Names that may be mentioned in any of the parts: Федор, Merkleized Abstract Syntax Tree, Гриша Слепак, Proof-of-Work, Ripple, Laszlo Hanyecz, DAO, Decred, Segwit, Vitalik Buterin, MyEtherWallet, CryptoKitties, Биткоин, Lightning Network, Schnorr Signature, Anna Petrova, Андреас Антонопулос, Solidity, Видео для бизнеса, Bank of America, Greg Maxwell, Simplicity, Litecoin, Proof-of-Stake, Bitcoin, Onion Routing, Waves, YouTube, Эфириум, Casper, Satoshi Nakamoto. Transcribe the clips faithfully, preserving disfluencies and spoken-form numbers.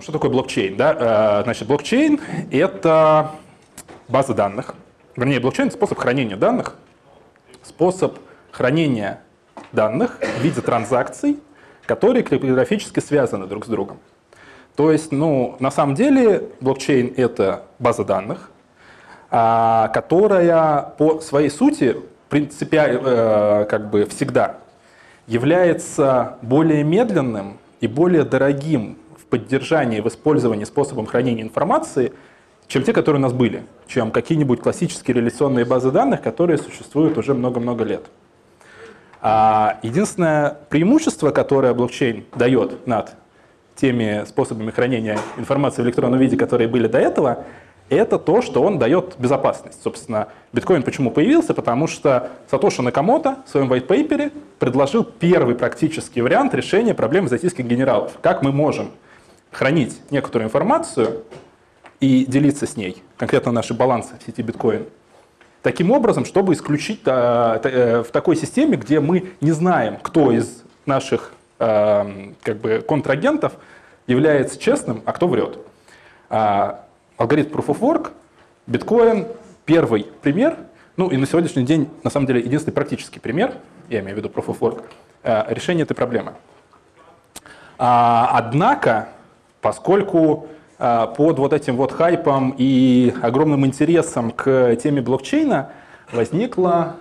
Что такое блокчейн? Да? Значит, блокчейн — это база данных. Вернее, блокчейн — способ хранения данных. Способ хранения данных в виде транзакций, которые криптографически связаны друг с другом. То есть, ну, на самом деле, блокчейн — это база данных, которая по своей сути принципиально, как бы всегда является более медленным и более дорогим в поддержании, в использовании способом хранения информации, чем те, которые у нас были, чем какие-нибудь классические реляционные базы данных, которые существуют уже много-много лет. Единственное преимущество, которое блокчейн дает над теми способами хранения информации в электронном виде, которые были до этого, это то, что он дает безопасность. Собственно, биткоин почему появился? Потому что Сатоши Накамото в своем white paper предложил первый практический вариант решения проблемы зайцевских генералов. Как мы можем хранить некоторую информацию и делиться с ней, конкретно наши балансы в сети биткоин, таким образом, чтобы исключить в такой системе, где мы не знаем, кто из наших как бы контрагентов является честным, а кто врет. Алгоритм Proof-of-Work, биткоин, первый пример, ну и на сегодняшний день, на самом деле, единственный практический пример, я имею в виду Proof-of-Work, решение этой проблемы. Однако, поскольку под вот этим вот хайпом и огромным интересом к теме блокчейна возникло,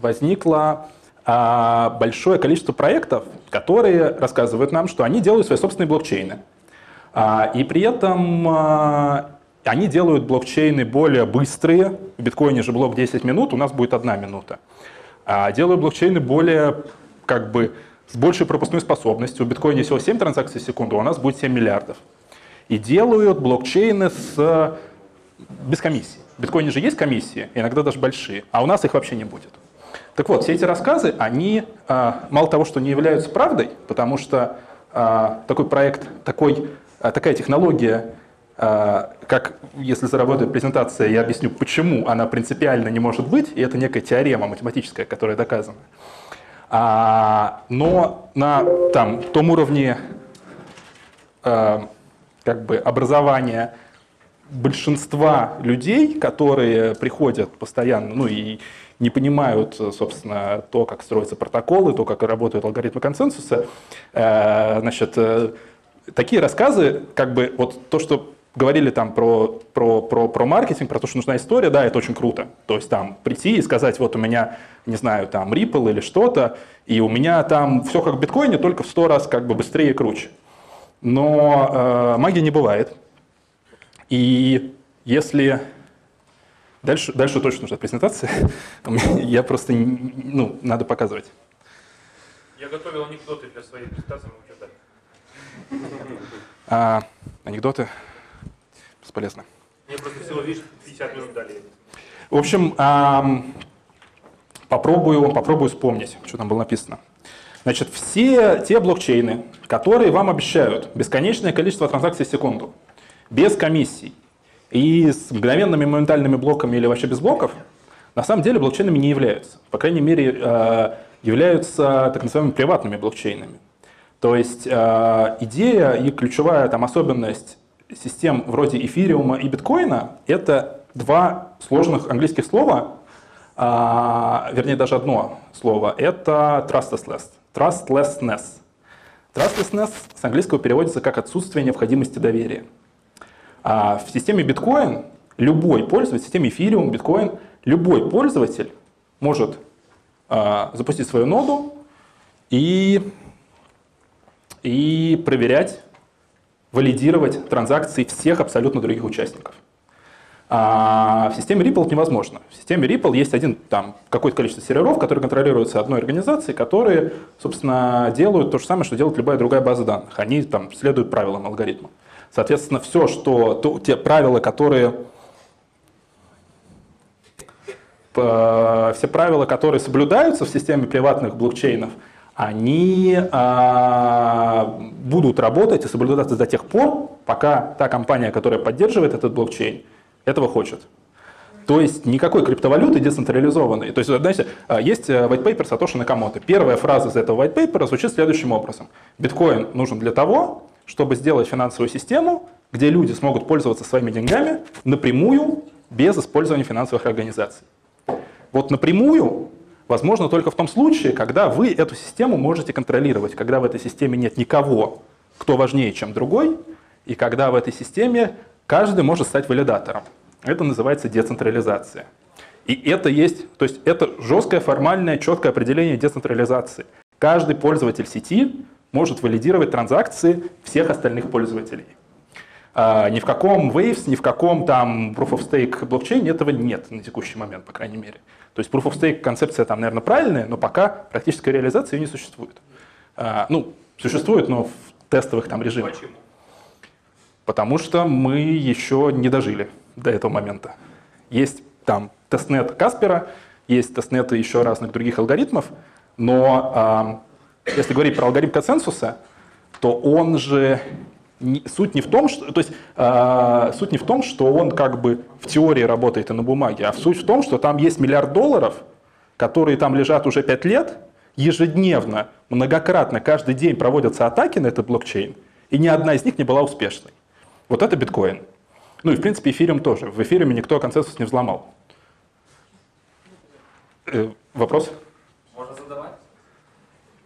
возникло большое количество проектов, которые рассказывают нам, что они делают свои собственные блокчейны. И при этом они делают блокчейны более быстрые. В биткоине же блок десять минут, у нас будет одна минута. Делают блокчейны более, как бы, с большей пропускной способностью. В биткоине всего семь транзакций в секунду, у нас будет семь миллиардов. И делают блокчейны с... без комиссий. В биткоине же есть комиссии, иногда даже большие, а у нас их вообще не будет. Так вот, все эти рассказы, они мало того, что не являются правдой, потому что такой проект, такой... Такая технология, как если заработает презентация, я объясню, почему она принципиально не может быть, и это некая теорема математическая, которая доказана. Но на там, том уровне как бы, образования большинства людей, которые приходят постоянно, ну и не понимают, собственно, то, как строятся протоколы, то, как работают алгоритмы консенсуса, значит, такие рассказы, как бы вот то, что говорили там про, про, про, про маркетинг, про то, что нужна история, да, это очень круто. То есть там прийти и сказать, вот у меня, не знаю, там Ripple или что-то, и у меня там все как в биткоине, только в сто раз как бы быстрее и круче. Но э, магии не бывает. И если... Дальше, дальше точно нужна презентация. Я просто, ну, надо показывать. Я готовил анекдоты для своей презентации, мы уже дали. А, анекдоты бесполезно. Мне просто всего лишь пятьдесят минут дали. В общем, а, попробую, попробую вспомнить, что там было написано. Значит, все те блокчейны, которые вам обещают бесконечное количество транзакций в секунду, без комиссий и с мгновенными моментальными блоками или вообще без блоков, на самом деле блокчейнами не являются. По крайней мере, являются так называемыми приватными блокчейнами. То есть э, идея и ключевая там, особенность систем вроде эфириума и биткоина — это два сложных английских слова, э, вернее, даже одно слово — это trustlessness. Trustlessness. Trustlessness с английского переводится как «отсутствие необходимости доверия». Э, в системе биткоин любой пользователь, в системе эфириум, биткоин, любой пользователь может э, запустить свою ноду и... и проверять, валидировать транзакции всех абсолютно других участников. А в системе Ripple это невозможно. В системе Ripple есть один, там, какое-то количество серверов, которые контролируются одной организацией, которые, собственно, делают то же самое, что делает любая другая база данных. Они там следуют правилам алгоритма. Соответственно, все, что то, те правила, которые... Все правила, которые соблюдаются в системе приватных блокчейнов, они э, будут работать и соблюдаться до тех пор, пока та компания, которая поддерживает этот блокчейн, этого хочет. То есть никакой криптовалюты децентрализованной. То есть, знаете, есть white paper Сатоши Накамото. Первая фраза из этого white paper звучит следующим образом. Биткоин нужен для того, чтобы сделать финансовую систему, где люди смогут пользоваться своими деньгами напрямую, без использования финансовых организаций. Вот напрямую возможно только в том случае, когда вы эту систему можете контролировать, когда в этой системе нет никого, кто важнее, чем другой, и когда в этой системе каждый может стать валидатором. Это называется децентрализация. И это есть, то есть это жесткое, формальное, четкое определение децентрализации. Каждый пользователь сети может валидировать транзакции всех остальных пользователей. А ни в каком Waves, ни в каком там Proof-of-Stake блокчейне этого нет на текущий момент, по крайней мере. То есть Proof-of-Stake концепция там, наверное, правильная, но пока практической реализации ее не существует. А, ну, существует, но в тестовых там режимах. Почему? Потому что мы еще не дожили до этого момента. Есть там тестнет Каспера, есть тестнеты еще разных других алгоритмов, но а, если говорить про алгоритм консенсуса, то он же... Суть не в том, что, то есть, э, суть не в том, что он как бы в теории работает и на бумаге, а суть в том, что там есть миллиард долларов, которые там лежат уже пять лет, ежедневно, многократно, каждый день проводятся атаки на этот блокчейн, и ни одна из них не была успешной. Вот это биткоин. Ну и, в принципе, эфириум тоже. В эфириуме никто консенсус не взломал. Э, вопрос? Можно задавать?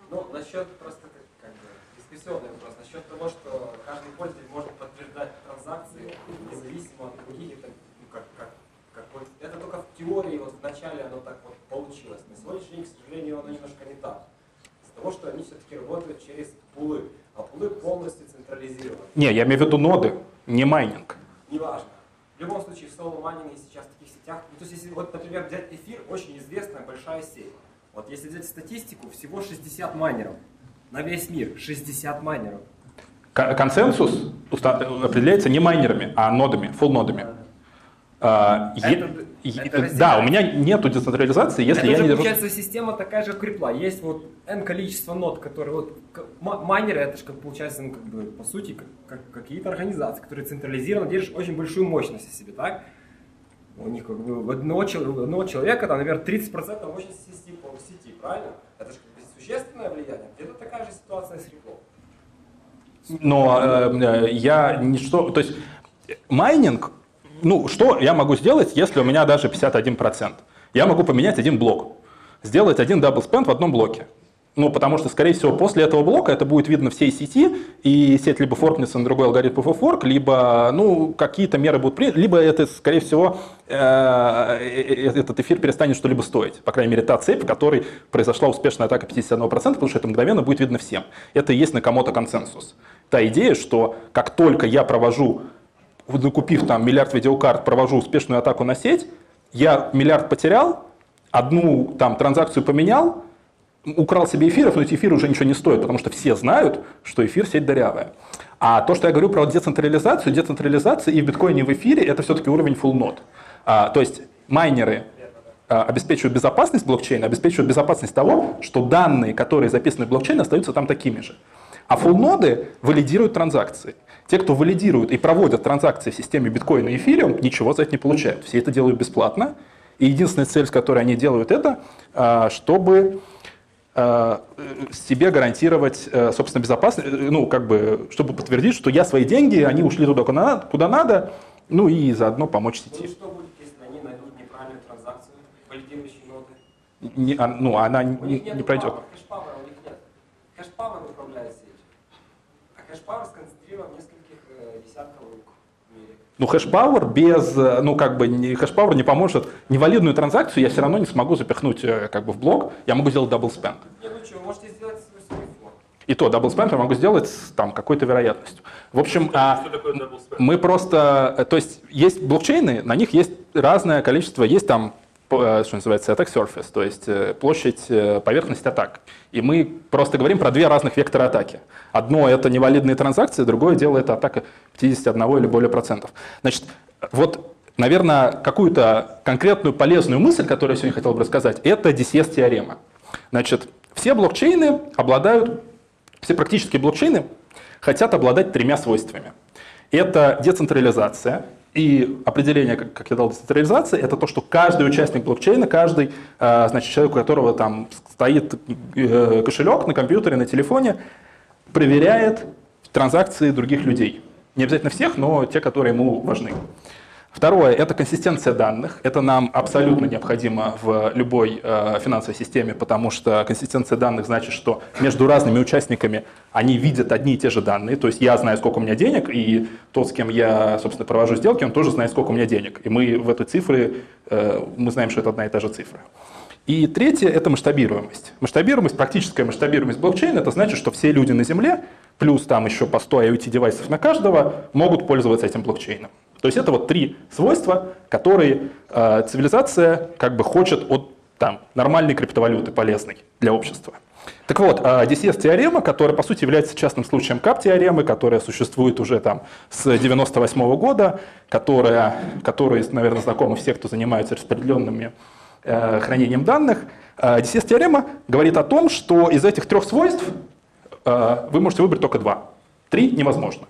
Ну, насчет просто как бы дискуссионный вопрос, насчет того, что каждый пользователь может подтверждать транзакции независимо от других. Это, ну, как, как, как, это только в теории, вот вначале оно так вот получилось. На сегодняшний день, к сожалению, оно немножко не так. Из-за того, что они все-таки работают через пулы, а пулы полностью централизированы. Не, я имею в виду ноды, не майнинг. Неважно. В любом случае, в соло-майнинге сейчас в таких сетях... Ну, то есть, если, вот, например, взять эфир, очень известная большая сеть. Вот если взять статистику, всего шестьдесят майнеров. На весь мир шестьдесят майнеров. Консенсус определяется не майнерами, а нодами, фулл-нодами. Да, у меня нету децентрализации, если это я не держу... Получается, система такая же крипла. Есть вот n количество нод, которые... Вот, майнеры, это же, получается, ну, как бы, по сути, как, какие-то организации, которые централизированно держат очень большую мощность в себе, так? У них как бы, одного человека, там, например, тридцать процентов мощности сети, сети, правильно? Это же как бы существенное влияние. Где-то такая же ситуация с реплом. Но э, я ничто... То есть майнинг, ну что я могу сделать, если у меня даже пятьдесят один процент? Я могу поменять один блок, сделать один даблспенд в одном блоке. Ну, потому что, скорее всего, после этого блока это будет видно всей сети, и сеть либо форкнется на другой алгоритм Proof-of-Work, либо, ну, какие-то меры будут приняты, либо это, скорее всего, этот эфир перестанет что-либо стоить. По крайней мере, та цепь, в которой произошла успешная атака пятьдесят один процент, потому что это мгновенно будет видно всем. Это и есть Накамото консенсус. Та идея, что как только я провожу, накупив там миллиард видеокарт, провожу успешную атаку на сеть, я миллиард потерял, одну там транзакцию поменял, украл себе эфиров, но эти эфиры уже ничего не стоят, потому что все знают, что эфир сеть дырявая. А то, что я говорю про децентрализацию, децентрализация и в биткоине, и в эфире, это все-таки уровень full node. А, то есть майнеры а, обеспечивают безопасность блокчейна, обеспечивают безопасность того, что данные, которые записаны в блокчейне, остаются там такими же. А full ноды валидируют транзакции. Те, кто валидируют и проводят транзакции в системе биткоина и эфириум, ничего за это не получают. Все это делают бесплатно. И единственная цель, с которой они делают это, а, чтобы... себе гарантировать, собственно, безопасность, ну, как бы, чтобы подтвердить, что я свои деньги, они ушли туда, куда надо, куда надо, ну, и заодно помочь сети. Ну, что будет, если они найдут неправильную транзакцию, валидирующие ноды? Не, а, ну, она у не, не пройдет. Кэшпауэр у них нет. Кэшпауэр управляет сетью. А кэшпауэр сконцентрирован в нескольких э, десятков рук в мире. Ну, хэшпауэр без, ну, как бы, не, хэшпауэр не поможет. Невалидную транзакцию я все равно не смогу запихнуть, как бы, в блок. Я могу сделать даблспенд. Не, ну что, вы можете сделать свой форк. И то, даблспенд я могу сделать с, там, какой-то вероятностью. В общем, что, а, что такое даблспенд? Мы просто, то есть, есть блокчейны, на них есть разное количество, есть там, что называется, attack surface, то есть площадь, поверхность атак. И мы просто говорим про две разных вектора атаки. Одно — это невалидные транзакции, другое дело — это атака пятьдесят один или более процентов. Значит, вот, наверное, какую-то конкретную полезную мысль, которую я сегодня хотел бы рассказать, это ди си эс теорема. Значит, все блокчейны обладают, все практически блокчейны хотят обладать тремя свойствами. Это децентрализация, И определение, как я дал, децентрализации, это то, что каждый участник блокчейна, каждый, значит, человек, у которого там стоит кошелек на компьютере, на телефоне, проверяет транзакции других людей. Не обязательно всех, но те, которые ему важны. Второе – это консистенция данных. Это нам абсолютно необходимо в любой э, финансовой системе, потому что консистенция данных значит, что между разными участниками они видят одни и те же данные. То есть я знаю, сколько у меня денег, и тот, с кем я, собственно, провожу сделки, он тоже знает, сколько у меня денег. И мы в этой цифре, э, мы знаем, что это одна и та же цифра. И третье – это масштабируемость. Масштабируемость, практическая масштабируемость блокчейна – это значит, что все люди на Земле, плюс там еще по сто IoT-девайсов на каждого, могут пользоваться этим блокчейном. То есть это вот три свойства, которые э, цивилизация как бы хочет от там, нормальной криптовалюты, полезной для общества. Так вот, э, ди си эс теорема, которая по сути является частным случаем КАП теоремы, которая существует уже там, с девяносто восьмого года, которая, которые, наверное, знакомы все, кто занимается распределенными э, хранением данных. Э, ди си эс теорема говорит о том, что из этих трех свойств э, вы можете выбрать только два. Три невозможно.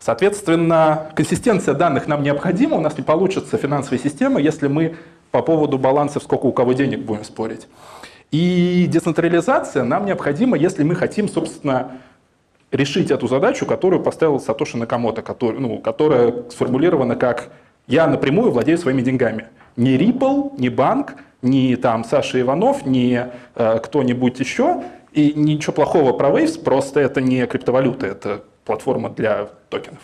Соответственно, консистенция данных нам необходима, у нас не получится финансовая система, если мы по поводу балансов, сколько у кого денег, будем спорить. И децентрализация нам необходима, если мы хотим, собственно, решить эту задачу, которую поставил Сатоши Накамото, который, ну, которая сформулирована как «я напрямую владею своими деньгами». Ни Ripple, ни банк, ни там Саша Иванов, ни э, кто-нибудь еще. И ничего плохого про Waves, просто это не криптовалюта, это платформа для токенов.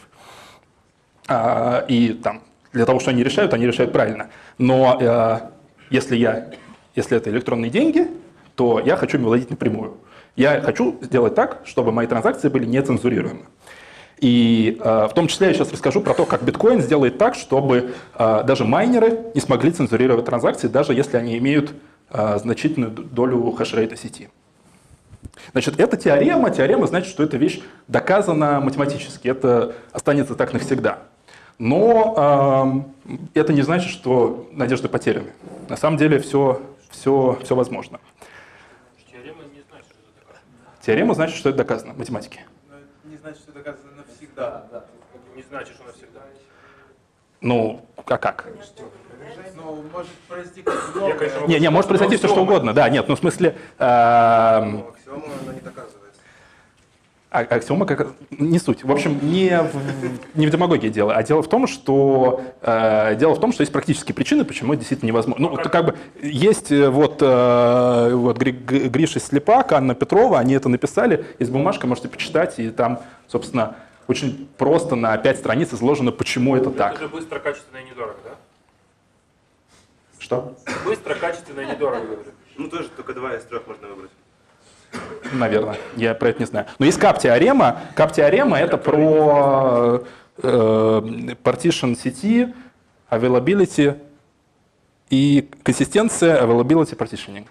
А, и там, для того, что они решают, они решают правильно. Но э, если, я, если это электронные деньги, то я хочу им владеть напрямую. Я хочу сделать так, чтобы мои транзакции были нецензурируемы. И э, в том числе я сейчас расскажу про то, как биткоин сделает так, чтобы э, даже майнеры не смогли цензурировать транзакции, даже если они имеют э, значительную долю хэшрейта сети. Значит, это теорема. Теорема значит, что эта вещь доказана математически. Это останется так навсегда. Но э, это не значит, что надежды потеряны. На самом деле все, все, все возможно. Теорема не значит, что это доказано. Теорема значит, что это доказано в математике. Но не значит, что это доказано навсегда. Да. Не значит, что навсегда. Ну, а как? Ну, может произойти как много. Не, не, может произойти все, что угодно. Да, нет, ну в смысле... Э, Аксиома не доказывается. А, аксиома как... не суть. В общем, не в, не в демагогии дело, а дело в том, что э, дело в том, что есть практические причины, почему это действительно невозможно. Ну, как бы есть вот, э, вот Гриша Слепак, Анна Петрова, они это написали, из бумажки можете почитать, и там, собственно, очень просто на пять страниц изложено, почему это, это так. Это же быстро, качественно и недорого, да? Что? Быстро, качественно и недорого. Ну, тоже только два из трех можно выбрать. Наверное, я про это не знаю. Но есть КАП-теорема. КАП-теорема — это про э, partition сети, availability и консистенция availability partitioning.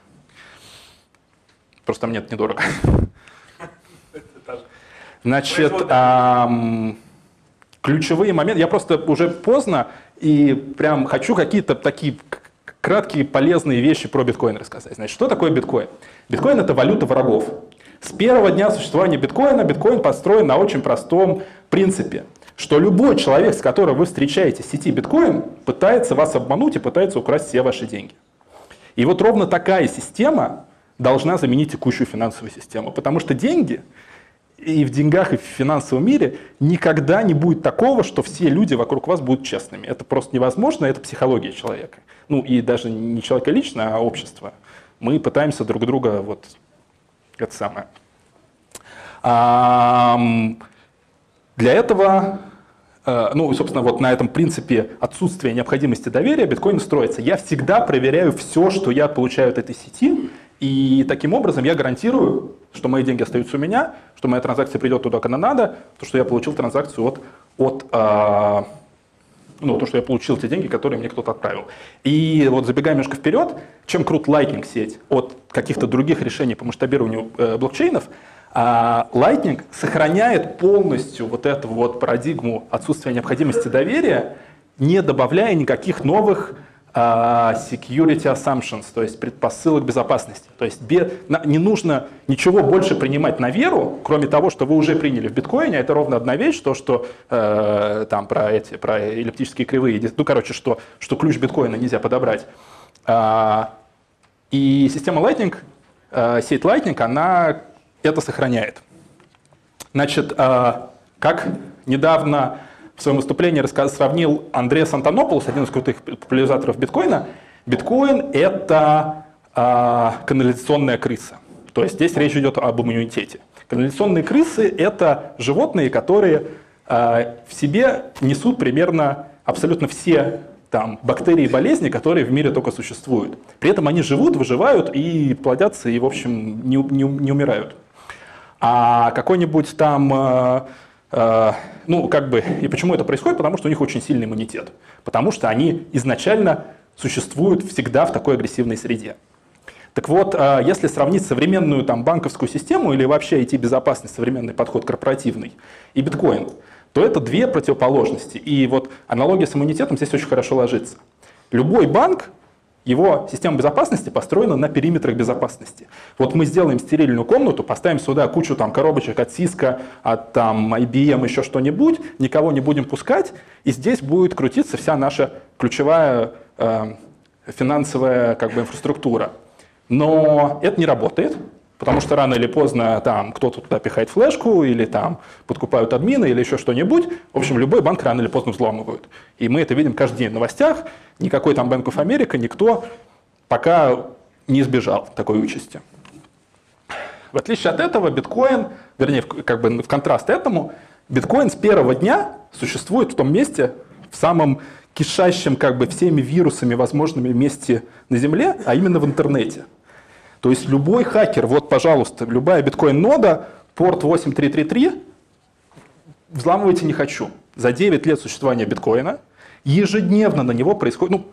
Просто мне это недорого. Значит, э, ключевые моменты. Я просто уже поздно и прям хочу какие-то такие... краткие полезные вещи про биткоин рассказать. Значит, что такое биткоин? Биткоин — это валюта врагов. С первого дня существования биткоина биткоин построен на очень простом принципе, что любой человек, с которым вы встречаете в сети биткоин, пытается вас обмануть и пытается украсть все ваши деньги. И вот ровно такая система должна заменить текущую финансовую систему, потому что деньги и в деньгах, и в финансовом мире никогда не будет такого, что все люди вокруг вас будут честными. Это просто невозможно, это психология человека. Ну и даже не человека лично, а общество. Мы пытаемся друг друга, вот, это самое. А, для этого, ну, собственно, вот на этом принципе отсутствия необходимости доверия биткоин строится. Я всегда проверяю все, что я получаю от этой сети, и таким образом я гарантирую, что мои деньги остаются у меня, что моя транзакция придет туда, куда надо, то, что я получил транзакцию от... от а, Ну, то, что я получил те деньги, которые мне кто-то отправил. И вот забегая немножко вперед, чем крут Lightning сеть от каких-то других решений по масштабированию э, блокчейнов, э, Lightning сохраняет полностью вот эту вот парадигму отсутствия необходимости доверия, не добавляя никаких новых security assumptions, то есть предпосылок безопасности. То есть не нужно ничего больше принимать на веру, кроме того, что вы уже приняли в биткоине. Это ровно одна вещь, то, что э, там про эти, про эллиптические кривые, ну, короче, что, что ключ биткоина нельзя подобрать. А, и система Lightning, сеть Lightning, она это сохраняет. Значит, э, как недавно в своем выступлении сравнил Андреас Антонопулос, один из крутых популяризаторов биткоина, биткоин — это э, канализационная крыса. То есть здесь речь идет об иммунитете. Канализационные крысы — это животные, которые э, в себе несут примерно абсолютно все там, бактерии и болезни, которые в мире только существуют. При этом они живут, выживают и плодятся, и, в общем, не, не, не умирают. А какой-нибудь там... Э, Ну, как бы, и почему это происходит? Потому что у них очень сильный иммунитет. Потому что они изначально существуют всегда в такой агрессивной среде. Так вот, если сравнить современную там, банковскую систему или вообще ай ти-безопасность, современный подход корпоративный и биткоин, то это две противоположности. И вот аналогия с иммунитетом здесь очень хорошо ложится. Любой банк, его система безопасности построена на периметрах безопасности. Вот мы сделаем стерильную комнату, поставим сюда кучу там, коробочек от Cisco, от там, ай би эм, еще что-нибудь, никого не будем пускать, и здесь будет крутиться вся наша ключевая э, финансовая как бы, инфраструктура. Но это не работает, потому что рано или поздно там, кто-то туда пихает флешку, или там, подкупают админа, или еще что-нибудь. В общем, любой банк рано или поздно взламывают. И мы это видим каждый день в новостях. Никакой там Bank of America, никто пока не избежал такой участи. В отличие от этого, биткоин, вернее, как бы в контраст этому, биткоин с первого дня существует в том месте, в самом кишащем как бы всеми вирусами возможными месте на Земле, а именно в интернете. То есть любой хакер, вот, пожалуйста, любая биткоин-нода, порт восемь три три три, взламывайте не хочу. За девять лет существования биткоина ежедневно на него происходит, ну,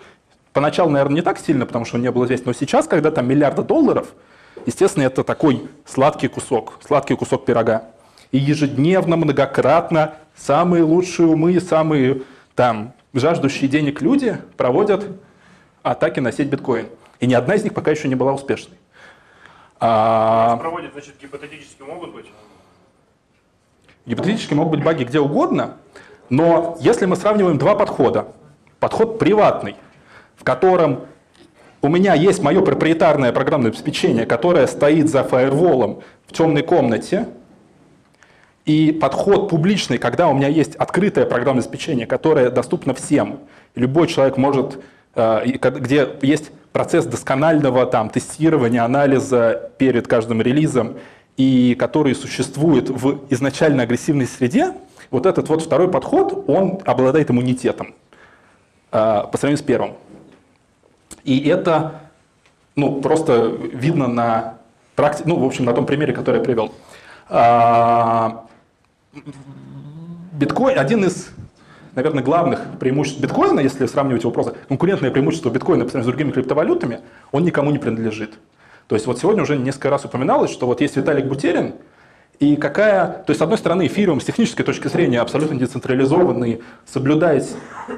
поначалу, наверное, не так сильно, потому что он не был известен, но сейчас, когда там миллиарды долларов, естественно, это такой сладкий кусок, сладкий кусок пирога. И ежедневно, многократно самые лучшие умы, самые там жаждущие денег люди проводят атаки на сеть биткоин. И ни одна из них пока еще не была успешной. А... Проводят, значит, гипотетически могут быть? Гипотетически могут быть баги где угодно. Но если мы сравниваем два подхода, подход приватный, в котором у меня есть мое проприетарное программное обеспечение, которое стоит за фаерволом в темной комнате, и подход публичный, когда у меня есть открытое программное обеспечение, которое доступно всем, любой человек может, где есть процесс досконального там, тестирования, анализа перед каждым релизом, и который существует в изначально агрессивной среде, вот этот вот второй подход, он обладает иммунитетом э, по сравнению с первым. И это ну, просто видно на практи... ну, в общем, на том примере, который я привел. А... Биткоин, один из, наверное, главных преимуществ биткоина, если сравнивать его просто, конкурентное преимущество биткоина по сравнению с другими криптовалютами, он никому не принадлежит. То есть вот сегодня уже несколько раз упоминалось, что вот есть Виталик Бутерин, и какая, то есть, с одной стороны, эфириум с технической точки зрения абсолютно децентрализованный, соблюдает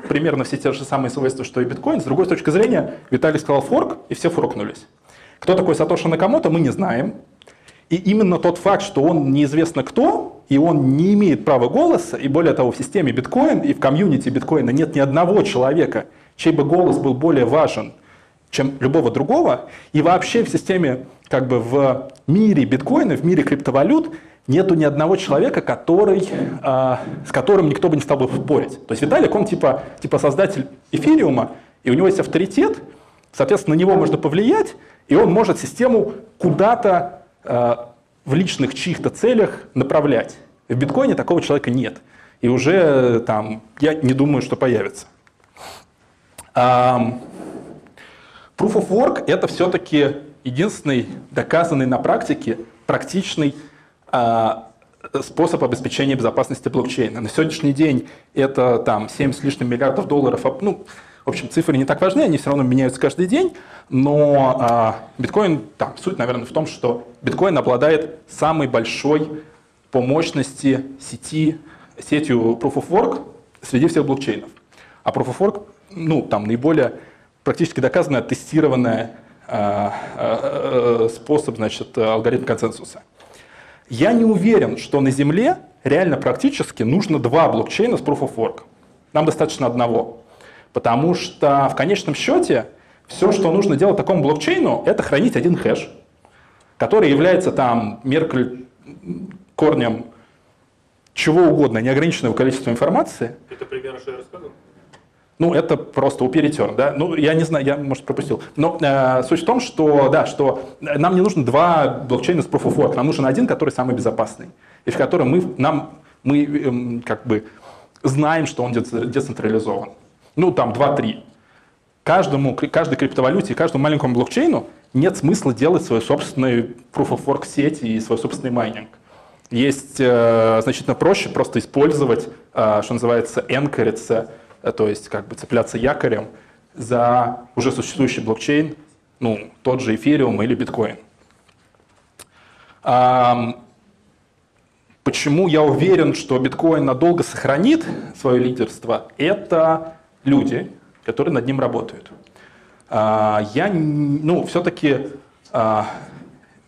примерно все те же самые свойства, что и биткоин. С другой точки зрения, Виталик сказал форк, и все форкнулись. Кто такой Сатоши Накамото, мы не знаем. И именно тот факт, что он неизвестно кто, и он не имеет права голоса, и более того, в системе биткоин и в комьюнити биткоина нет ни одного человека, чей бы голос был более важен, чем любого другого, и вообще в системе, как бы в мире биткоина, в мире криптовалют, нету ни одного человека, который, э, с которым никто бы не стал бы спорить. То есть Виталик, он типа, типа создатель эфириума, и у него есть авторитет, соответственно, на него можно повлиять, и он может систему куда-то э, в личных чьих-то целях направлять. В биткоине такого человека нет. И уже там, я не думаю, что появится. Um, Proof-of-Work — это все-таки единственный доказанный на практике практичный способ обеспечения безопасности блокчейна. На сегодняшний день это там семь с лишним миллиардов долларов. Ну, в общем, цифры не так важны, они все равно меняются каждый день, но а, биткоин, да, суть, наверное, в том, что биткоин обладает самой большой по мощности сети, сетью Proof-of-Work среди всех блокчейнов. А Proof-of-Work, ну, там наиболее практически доказанный, оттестированный способ, значит, алгоритм консенсуса. Я не уверен, что на Земле реально практически нужно два блокчейна с Proof-of-Work. Нам достаточно одного. Потому что в конечном счете все, что нужно делать такому блокчейну, это хранить один хэш, который является там Меркель корнем чего угодно, неограниченного количества информации. Это примерно, что я рассказывал? Ну, это просто уперетерн, да. Ну, я не знаю, я, может, пропустил. Но э, суть в том, что, да, что нам не нужно два блокчейна с Proof-of-Work, нам нужен один, который самый безопасный, и в котором мы, нам, мы эм, как бы знаем, что он децентрализован. Ну, там два-три. Каждому, каждой криптовалюте и каждому маленькому блокчейну нет смысла делать свою собственную Proof-of-Work сеть и свой собственный майнинг. Есть э, значительно проще просто использовать, э, что называется, энкориться, то есть как бы цепляться якорем за уже существующий блокчейн, ну, тот же Ethereum или Bitcoin. А, почему я уверен, что Bitcoin надолго сохранит свое лидерство? Это люди, которые над ним работают. А, я, ну, все-таки а,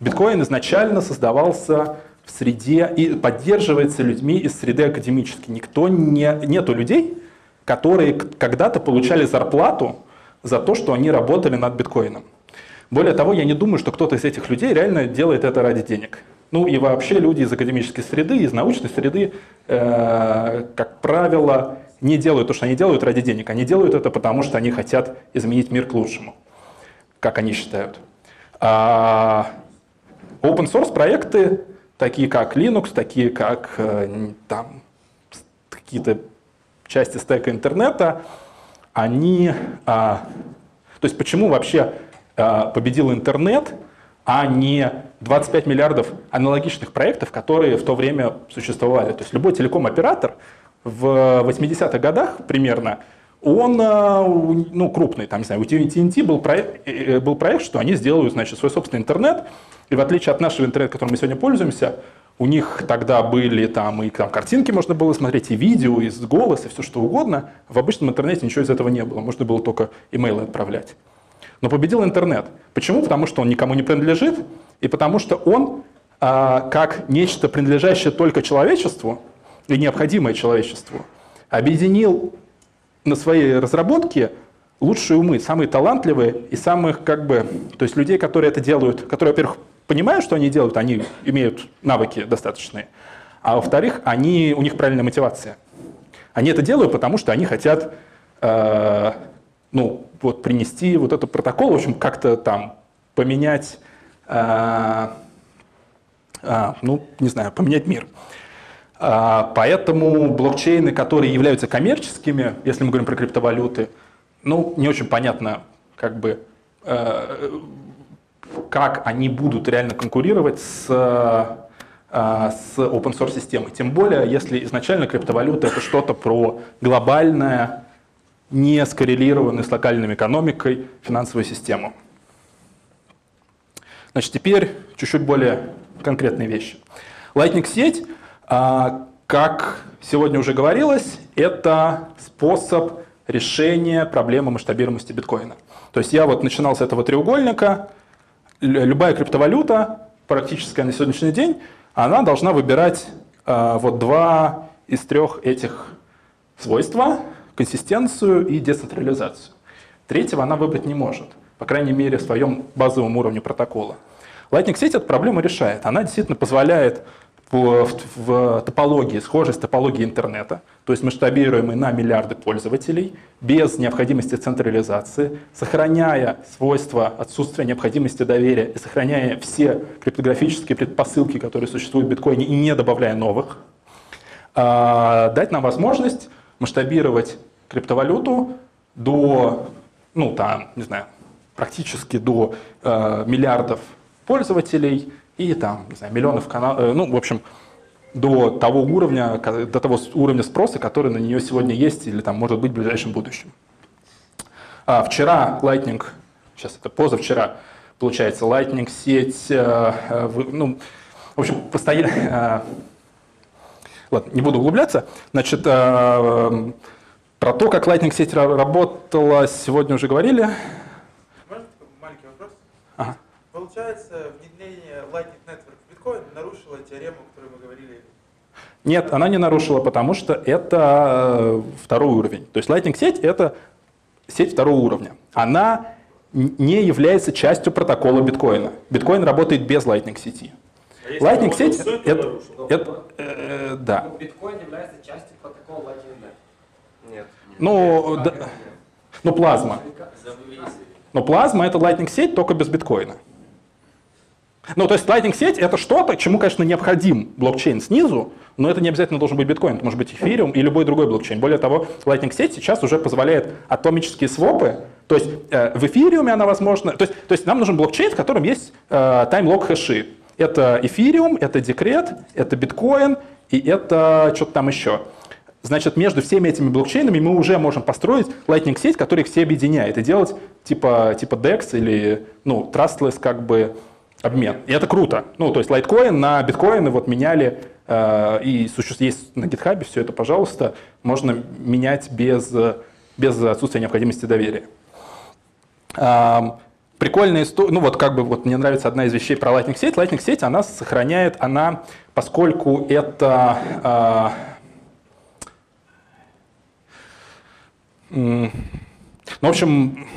Bitcoin изначально создавался в среде и поддерживается людьми из среды академической. Никто не, нету людей, которые когда-то получали зарплату за то, что они работали над биткоином. Более того, я не думаю, что кто-то из этих людей реально делает это ради денег. Ну и вообще люди из академической среды, из научной среды, э, как правило, не делают то, что они делают, ради денег. Они делают это, потому что они хотят изменить мир к лучшему, как они считают. А open source проекты, такие как Linux, такие как э, там какие-то части стека интернета, они... А, то есть почему вообще а, победил интернет, а не двадцать пять миллиардов аналогичных проектов, которые в то время существовали? То есть любой телеком-оператор в восьмидесятых годах примерно, он а, ну, крупный, там, не знаю, у ти эн ти был проект, был проект, что они сделают, значит, свой собственный интернет, и в отличие от нашего интернета, которым мы сегодня пользуемся, у них тогда были там и там, картинки можно было смотреть, и видео, и голос, и все что угодно. В обычном интернете ничего из этого не было. Можно было только имейлы отправлять. Но победил интернет. Почему? Потому что он никому не принадлежит, и потому что он а, как нечто, принадлежащее только человечеству и необходимое человечеству, объединил на своей разработке лучшие умы, самые талантливые и самых как бы... То есть людей, которые это делают, которые, во-первых, понимают, что они делают, они имеют навыки достаточные, а во-вторых, они, у них правильная мотивация. Они это делают, потому что они хотят э, ну, вот, принести вот этот протокол, в общем, как-то там поменять, э, э, ну, не знаю, поменять мир. Э, поэтому блокчейны, которые являются коммерческими, если мы говорим про криптовалюты, ну, не очень понятно, как бы... Э, как они будут реально конкурировать с, с open-source системой. Тем более, если изначально криптовалюта — это что-то про глобальное, не скоррелированное с локальной экономикой финансовую систему. Значит, теперь чуть-чуть более конкретные вещи. Lightning-сеть, как сегодня уже говорилось, это способ решения проблемы масштабируемости биткоина. То есть я вот начинал с этого треугольника. Любая криптовалюта, практически на сегодняшний день, она должна выбирать э, вот два из трех этих свойства – консистенцию и децентрализацию. Третьего она выбрать не может, по крайней мере, в своем базовом уровне протокола. Lightning сеть эту проблему решает. Она действительно позволяет в, в топологии, схожей с топологией интернета, то есть масштабируемой на миллиарды пользователей, без необходимости централизации, сохраняя свойства отсутствия необходимости доверия и сохраняя все криптографические предпосылки, которые существуют в биткоине, и не добавляя новых, э, дать нам возможность масштабировать криптовалюту до, ну там, не знаю, практически до э, миллиардов пользователей, и там, не знаю, миллионов каналов, ну, в общем, до того уровня, до того уровня спроса, который на нее сегодня есть или там может быть в ближайшем будущем. А вчера Lightning, сейчас это позавчера, получается, Lightning сеть, ну, в общем, постоянно, ладно, не буду углубляться, значит, Про то, как Lightning сеть работала, сегодня уже говорили. Можно такой маленький вопрос? Ага. Получается, внедрение Lightning Network в биткоин нарушило теорему, о которой мы говорили? Нет, она не нарушила, потому что это второй уровень. То есть Lightning сеть — это сеть второго уровня. Она не является частью протокола биткоина. Биткоин работает без Lightning сети. Lightning сеть — это… это э, да. Биткоин является частью протокола Lightning Network. Нет. Ну, да, ну, плазма. Но плазма — это Lightning-сеть, только без биткоина. Ну, то есть Lightning-сеть — это что-то, чему, конечно, необходим блокчейн снизу, но это не обязательно должен быть биткоин. Это может быть эфириум и любой другой блокчейн. Более того, Lightning-сеть сейчас уже позволяет атомические свопы. То есть э, в эфириуме она возможна. То есть, то есть нам нужен блокчейн, в котором есть э, таймлог хэши. Это эфириум, это Decred, это биткоин и это что-то там еще. Значит, между всеми этими блокчейнами мы уже можем построить Lightning-сеть, которая их все объединяет, и делать типа, типа декс или, ну, trustless как бы обмен. И это круто. Ну, то есть Litecoin на биткоины вот меняли, э, и есть на GitHub все это, пожалуйста, можно менять без, без отсутствия необходимости доверия. Эм, прикольная история. Ну, вот как бы вот мне нравится одна из вещей про Lightning-сеть. Lightning-сеть, она сохраняет, она, поскольку это... Э, Ну, в общем,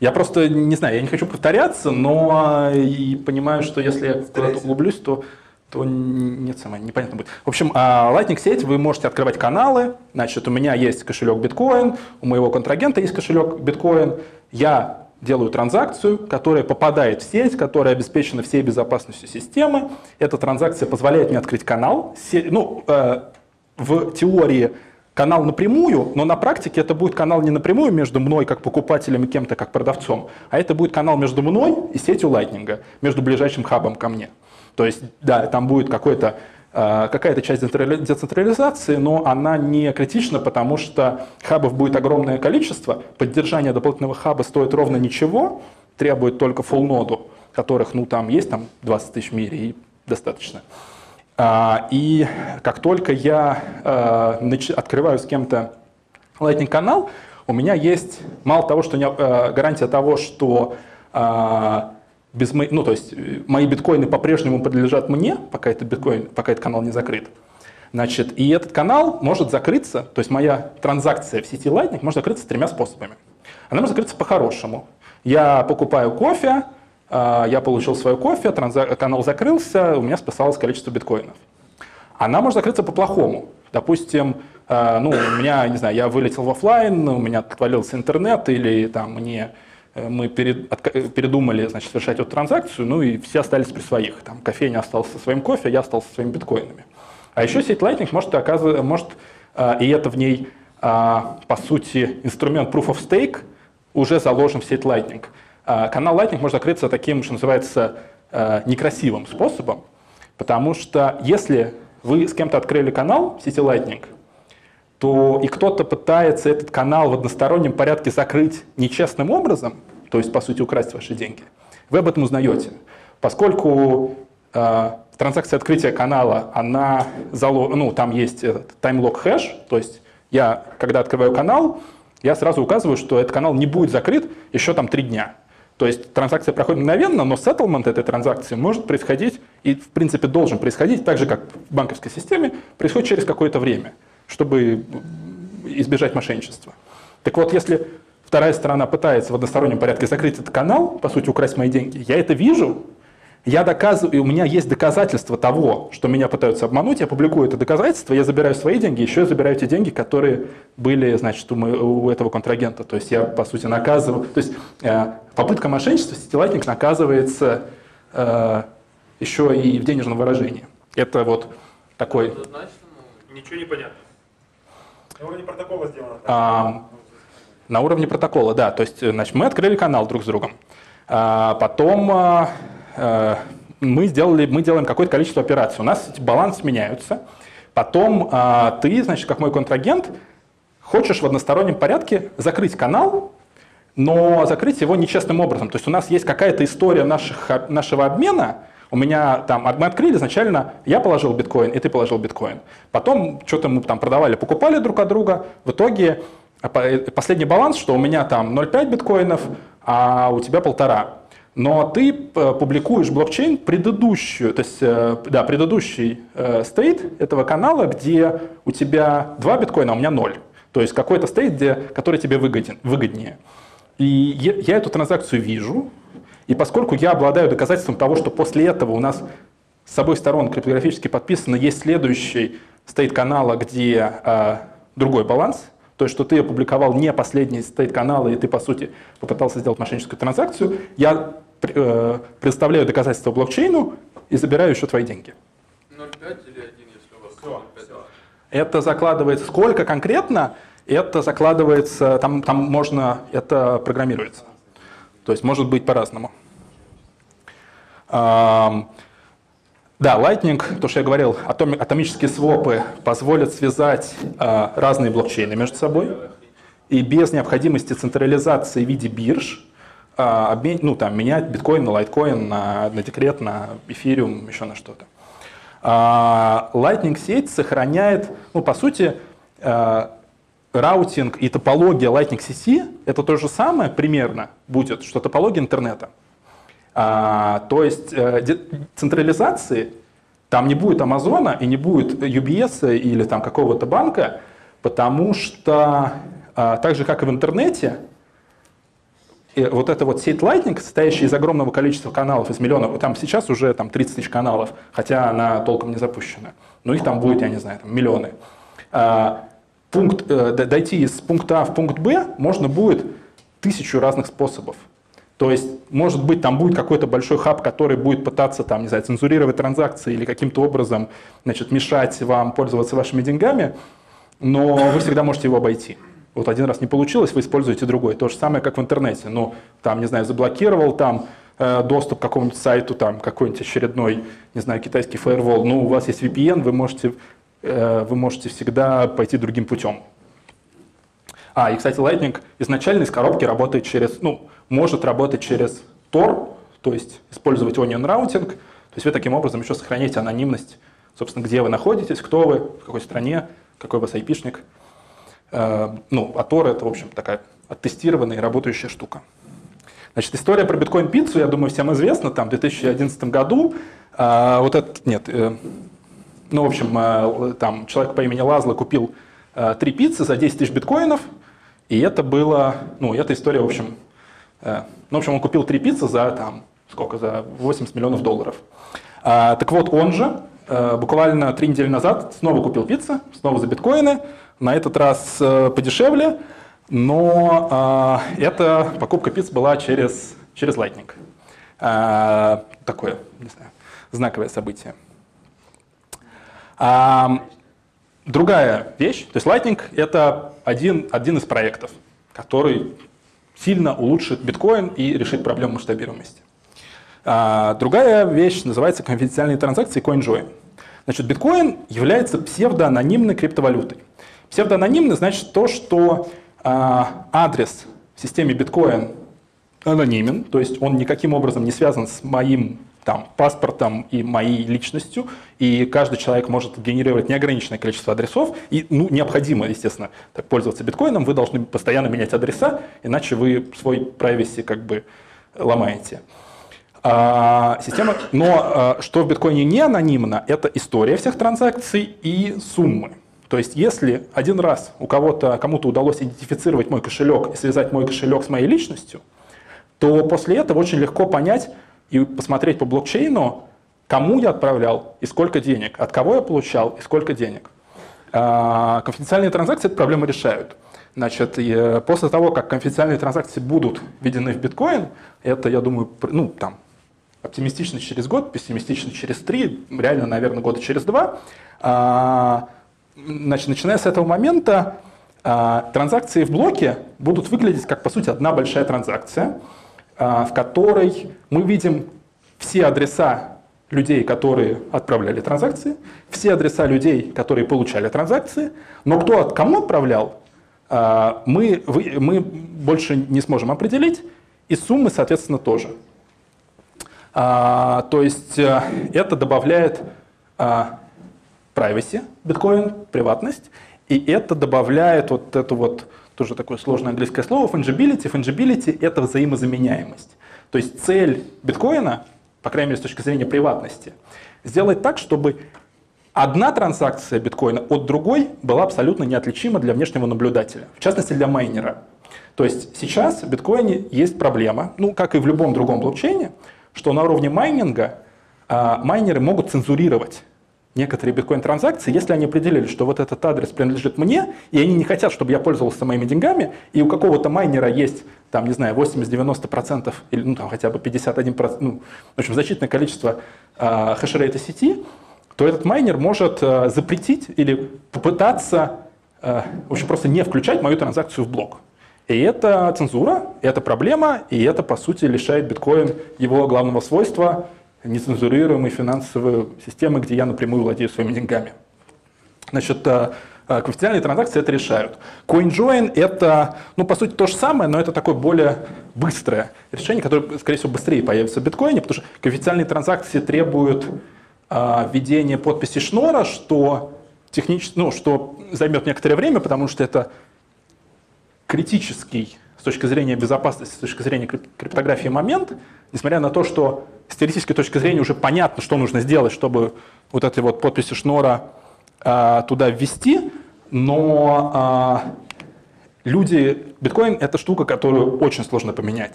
я просто не знаю, я не хочу повторяться, но и понимаю, что если я куда-то углублюсь, то, то нет, самое непонятно будет. В общем, Lightning сеть, вы можете открывать каналы. Значит, у меня есть кошелек биткоин, у моего контрагента есть кошелек биткоин. Я делаю транзакцию, которая попадает в сеть, которая обеспечена всей безопасностью системы. Эта транзакция позволяет мне открыть канал. Ну, в теории... канал напрямую, но на практике это будет канал не напрямую между мной как покупателем и кем-то как продавцом, а это будет канал между мной и сетью Lightning, между ближайшим хабом ко мне. То есть, да, там будет какой-то, какая-то часть децентрализации, но она не критична, потому что хабов будет огромное количество, поддержание дополнительного хаба стоит ровно ничего, требует только full ноду, которых, ну, там есть там двадцать тысяч в мире и достаточно. И как только я открываю с кем-то Lightning канал, у меня есть мало того, что гарантия того, что без, ну, то есть мои биткоины по-прежнему принадлежат мне, пока этот биткоин, пока этот канал не закрыт. Значит, и этот канал может закрыться, то есть моя транзакция в сети Lightning может закрыться тремя способами. Она может закрыться по-хорошему. Я покупаю кофе. Я получил свое кофе, канал закрылся, у меня списалось количество биткоинов. Она может закрыться по-плохому. Допустим, ну, у меня, не знаю, я вылетел в офлайн, у меня отвалился интернет, или там мне, мы перед, от, передумали, значит, совершать эту транзакцию, ну и все остались при своих. Там кофейня осталась со своим кофе, я остался со своими биткоинами. А еще сеть Lightning может, оказывать, может и это в ней, по сути, инструмент Proof-of-Stake уже заложен в сеть Lightning. Канал Lightning может закрыться таким, что называется, некрасивым способом, потому что если вы с кем-то открыли канал в сети Lightning, то и кто-то пытается этот канал в одностороннем порядке закрыть нечестным образом, то есть, по сути, украсть ваши деньги, вы об этом узнаете. Поскольку э, транзакция открытия канала, она, ну, там есть таймлог хэш, то есть я, когда открываю канал, я сразу указываю, что этот канал не будет закрыт еще там три дня. То есть транзакция проходит мгновенно, но settlement этой транзакции может происходить и, в принципе, должен происходить, так же, как в банковской системе, происходит через какое-то время, чтобы избежать мошенничества. Так вот, если вторая сторона пытается в одностороннем порядке закрыть этот канал, по сути, украсть мои деньги, я это вижу, я доказываю, и у меня есть доказательства того, что меня пытаются обмануть, я публикую это доказательство, я забираю свои деньги, еще я забираю те деньги, которые были, значит, у, моего, у этого контрагента. То есть я, по сути, наказываю. То есть попытка мошенничества в сети Lightning наказывается э, еще и в денежном выражении. Это вот такой... Ничего не понятно. На уровне протокола сделано. А, на уровне протокола, да. То есть, значит, мы открыли канал друг с другом. А потом э, мы, сделали, мы делаем какое-то количество операций. У нас эти балансы меняются. Потом э, ты, значит, как мой контрагент, хочешь в одностороннем порядке закрыть канал, но закрыть его нечестным образом. То есть у нас есть какая-то история наших, нашего обмена, У меня там, мы открыли изначально, я положил биткоин, и ты положил биткоин. Потом что-то мы там продавали, покупали друг от друга. В итоге последний баланс, что у меня там ноль целых пять десятых биткоинов, а у тебя полтора. Но ты публикуешь блокчейн предыдущую, то есть, да, предыдущий стейт этого канала, где у тебя два биткоина, а у меня ноль. То есть какой-то стейт, где, который тебе выгоден, выгоднее. И я эту транзакцию вижу, и поскольку я обладаю доказательством того, что после этого у нас с обеих сторон криптографически подписано, есть следующий стейт канала, где э, другой баланс, то есть что ты опубликовал не последний стейт канала, и ты, по сути, попытался сделать мошенническую транзакцию, я э, представляю доказательства блокчейну и забираю еще твои деньги. ноль целых пять десятых или один, если у вас ноль целых пять десятых? Это закладывается сколько конкретно? Это закладывается, там, там можно, это программируется. То есть может быть по-разному. Да, Lightning, то, что я говорил, атоми, атомические свопы позволят связать разные блокчейны между собой. И без необходимости централизации в виде бирж, ну, там, менять биткоин на лайткоин, на, на Decred, на эфириум, еще на что-то. Lightning сеть сохраняет, ну, по сути, раутинг и топология Lightning си си — это то же самое примерно будет, что топология интернета. А, то есть э, централизации, там не будет Амазона и не будет ю би эс или там какого-то банка, потому что э, так же, как и в интернете, э, вот эта вот сеть Lightning, состоящая из огромного количества каналов, из миллионов, там сейчас уже там, тридцать тысяч каналов, хотя она толком не запущена, но их там будет, я не знаю, там, миллионы. Пункт, дойти из пункта А в пункт Б можно будет тысячу разных способов. То есть, может быть, там будет какой-то большой хаб, который будет пытаться там, не знаю, цензурировать транзакции или каким-то образом, значит, мешать вам пользоваться вашими деньгами, но вы всегда можете его обойти. Вот один раз не получилось, вы используете другой. То же самое, как в интернете. Ну, там, не знаю, заблокировал там доступ к какому-нибудь сайту, там, какой-нибудь очередной, не знаю, китайский фаервол, ну, у вас есть ви пи эн, вы можете... вы можете всегда пойти другим путем. А, и, кстати, Lightning изначально из коробки работает через, ну, может работать через Tor, то есть использовать Onion Routing, то есть вы таким образом еще сохраняете анонимность, собственно, где вы находитесь, кто вы, в какой стране, какой у вас айпишник. Ну, а Tor — это, в общем, такая оттестированная и работающая штука. Значит, история про биткоин-пиццу, я думаю, всем известна, там, в две тысячи одиннадцатом году, вот этот, нет, ну, в общем, там человек по имени Лазло купил э, три пиццы за десять тысяч биткоинов, и это было, ну, эта история, в общем, э, ну, в общем, он купил три пиццы за, там, сколько, за восемьдесят миллионов долларов. А, так вот, он же э, буквально три недели назад снова купил пиццы, снова за биткоины, на этот раз э, подешевле, но э, эта покупка пиццы была через, через Lightning. А, такое, не знаю, знаковое событие. А, другая вещь, то есть Lightning — это один, один из проектов, который сильно улучшит биткоин и решит проблему масштабируемости. А, другая вещь называется конфиденциальные транзакции CoinJoin. Значит, биткоин является псевдоанонимной криптовалютой. Псевдоанонимный значит то, что а, адрес в системе биткоин анонимен, то есть он никаким образом не связан с моим там, паспортом и моей личностью, и каждый человек может генерировать неограниченное количество адресов, и ну, необходимо, естественно, так пользоваться биткоином, вы должны постоянно менять адреса, иначе вы свой privacy как бы ломаете. А, система, но а, что в биткоине не анонимно, это история всех транзакций и суммы. То есть если один раз у кого-то, кому-то удалось идентифицировать мой кошелек и связать мой кошелек с моей личностью, то после этого очень легко понять, и посмотреть по блокчейну, кому я отправлял и сколько денег, от кого я получал и сколько денег. Конфиденциальные транзакции эту проблему решают. Значит, после того, как конфиденциальные транзакции будут введены в биткоин, это, я думаю, ну, там, оптимистично через год, пессимистично через три, реально, наверное, года через два. Значит, начиная с этого момента, транзакции в блоке будут выглядеть как, по сути, одна большая транзакция, в которой мы видим все адреса людей, которые отправляли транзакции, все адреса людей, которые получали транзакции, но кто от кому отправлял, мы, мы больше не сможем определить, и суммы, соответственно, тоже. А, то есть а, это добавляет а, privacy, биткоин, приватность, и это добавляет вот эту вот, тоже такое сложное английское слово, fungibility. Fungibility — это взаимозаменяемость. То есть цель биткоина, по крайней мере с точки зрения приватности, сделать так, чтобы одна транзакция биткоина от другой была абсолютно неотличима для внешнего наблюдателя, в частности для майнера. То есть сейчас в биткоине есть проблема, ну как и в любом другом блокчейне, что на уровне майнинга а, майнеры могут цензурировать некоторые биткоин-транзакции, если они определили, что вот этот адрес принадлежит мне, и они не хотят, чтобы я пользовался моими деньгами, и у какого-то майнера есть, там, не знаю, восемьдесят-девяносто процентов, или ну, там, хотя бы пятьдесят один процент, ну, в общем, значительное количество а, хэшрейта сети, то этот майнер может а, запретить или попытаться, а, в общем, просто не включать мою транзакцию в блок. И это цензура, это проблема, и это, по сути, лишает биткоин его главного свойства — нецензурируемой финансовой системы, где я напрямую владею своими деньгами. Значит, конфиденциальные транзакции это решают. CoinJoin — это, ну, по сути, то же самое, но это такое более быстрое решение, которое, скорее всего, быстрее появится в биткоине, потому что конфиденциальные транзакции требуют а, введения подписи Шнора, что, технически, ну, что займет некоторое время, потому что это критический с точки зрения безопасности, с точки зрения криптографии момент, несмотря на то, что с теоретической точки зрения уже понятно, что нужно сделать, чтобы вот эти вот подписи Шнора э, туда ввести, но э, люди, биткоин — это штука, которую очень сложно поменять.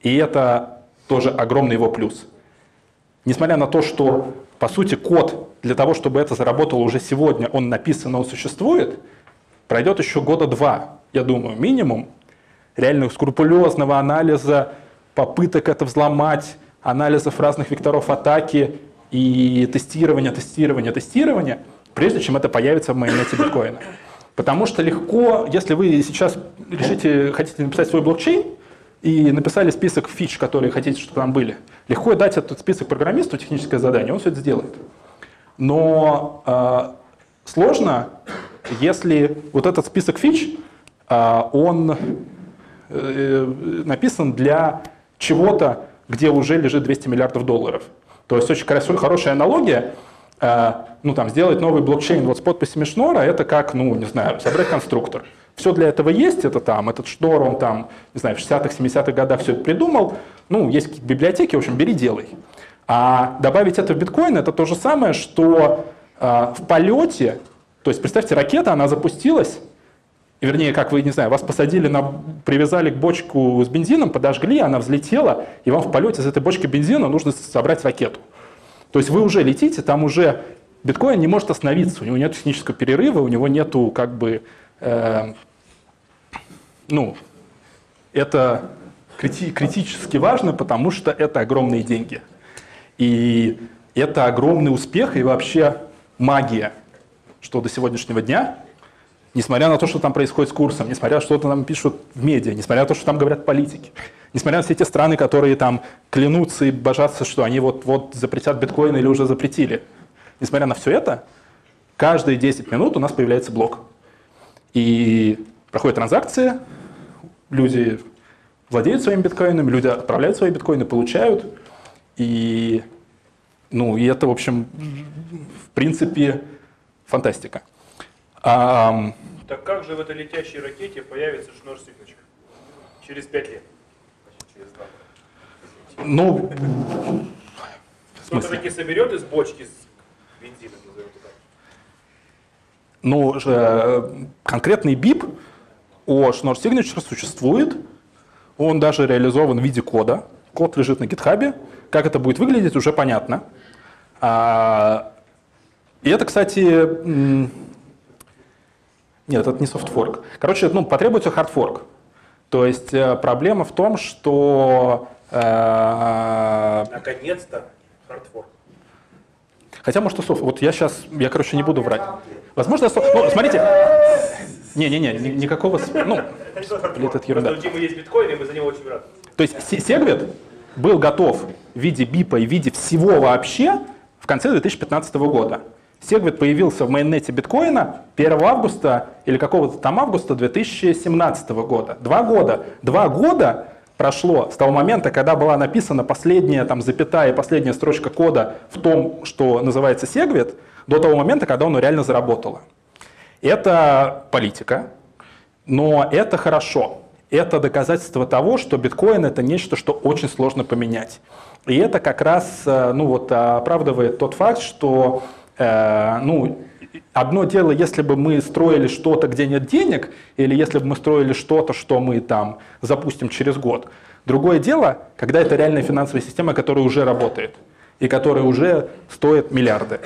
И это тоже огромный его плюс. Несмотря на то, что, по сути, код для того, чтобы это заработало уже сегодня, он написан, он существует, пройдет еще года два, я думаю, минимум, реального скрупулезного анализа, попыток это взломать, анализов разных векторов атаки и тестирования, тестирования, тестирования, прежде чем это появится в майннете биткоина. Потому что легко, если вы сейчас решите, хотите написать свой блокчейн и написали список фич, которые хотите, чтобы там были, легко дать этот список программисту, техническое задание, он все это сделает. Но э, сложно, если вот этот список фич, он написан для чего-то, где уже лежит двести миллиардов долларов. То есть очень хорошая аналогия, ну там сделать новый блокчейн вот с подписями Шнора, это как, ну не знаю, собрать конструктор. Все для этого есть, это там, этот Шнор, он там, не знаю, в шестидесятых, семидесятых годах все это придумал, ну есть какие-то библиотеки, в общем, бери, делай. А добавить это в биткоин, это то же самое, что в полете. То есть, представьте, ракета, она запустилась, вернее, как вы, не знаю, вас посадили, на, привязали к бочку с бензином, подожгли, она взлетела, и вам в полете с этой бочкой бензина нужно собрать ракету. То есть вы уже летите, там уже биткоин не может остановиться, у него нет технического перерыва, у него нету как бы, э, ну, это крити- критически важно, потому что это огромные деньги. И это огромный успех и вообще магия, что до сегодняшнего дня, несмотря на то, что там происходит с курсом, несмотря на то, что там пишут в медиа, несмотря на то, что там говорят политики, несмотря на все те страны, которые там клянутся и божатся, что они вот-вот запретят биткоин или уже запретили, несмотря на все это, каждые десять минут у нас появляется блок. И проходят транзакции, люди владеют своими биткоинами, люди отправляют свои биткоины, получают. И, ну, и это, в общем, в принципе... фантастика. А, так как же в этой летящей ракете появится Schnorr Signature? Через пять лет? Через два. Ну, кто-то таки соберет из бочки с бензином, назовем так. Ну, же, конкретный бип о Schnorr Signature существует. Он даже реализован в виде кода. Код лежит на гитхабе. Как это будет выглядеть, уже понятно. А, И это, кстати, нет, это не софтфорк. Короче, ну, потребуется хардфорк. То есть проблема в том, что... Э, наконец-то хардфорк. Хотя, может, и софт. Вот я сейчас, я, короче, не буду врать. Возможно, софт... Ну, смотрите. Не-не-не, никакого... Ну, это ерунда. У Димы есть биткоин, и мы за него очень рады. То есть Segwit был готов в виде бипа и в виде всего вообще в конце две тысячи пятнадцатого года. Segwit появился в майннете биткоина первого августа или какого-то там августа две тысячи семнадцатого года. Два года. Два года прошло с того момента, когда была написана последняя там, запятая, последняя строчка кода в том, что называется Segwit, до того момента, когда оно реально заработало. Это политика, но это хорошо. Это доказательство того, что биткоин — это нечто, что очень сложно поменять. И это как раз ну, вот, оправдывает тот факт, что э, ну, одно дело, если бы мы строили что-то, где нет денег, или если бы мы строили что-то, что мы там запустим через год. Другое дело, когда это реальная финансовая система, которая уже работает и которая уже стоит миллиарды.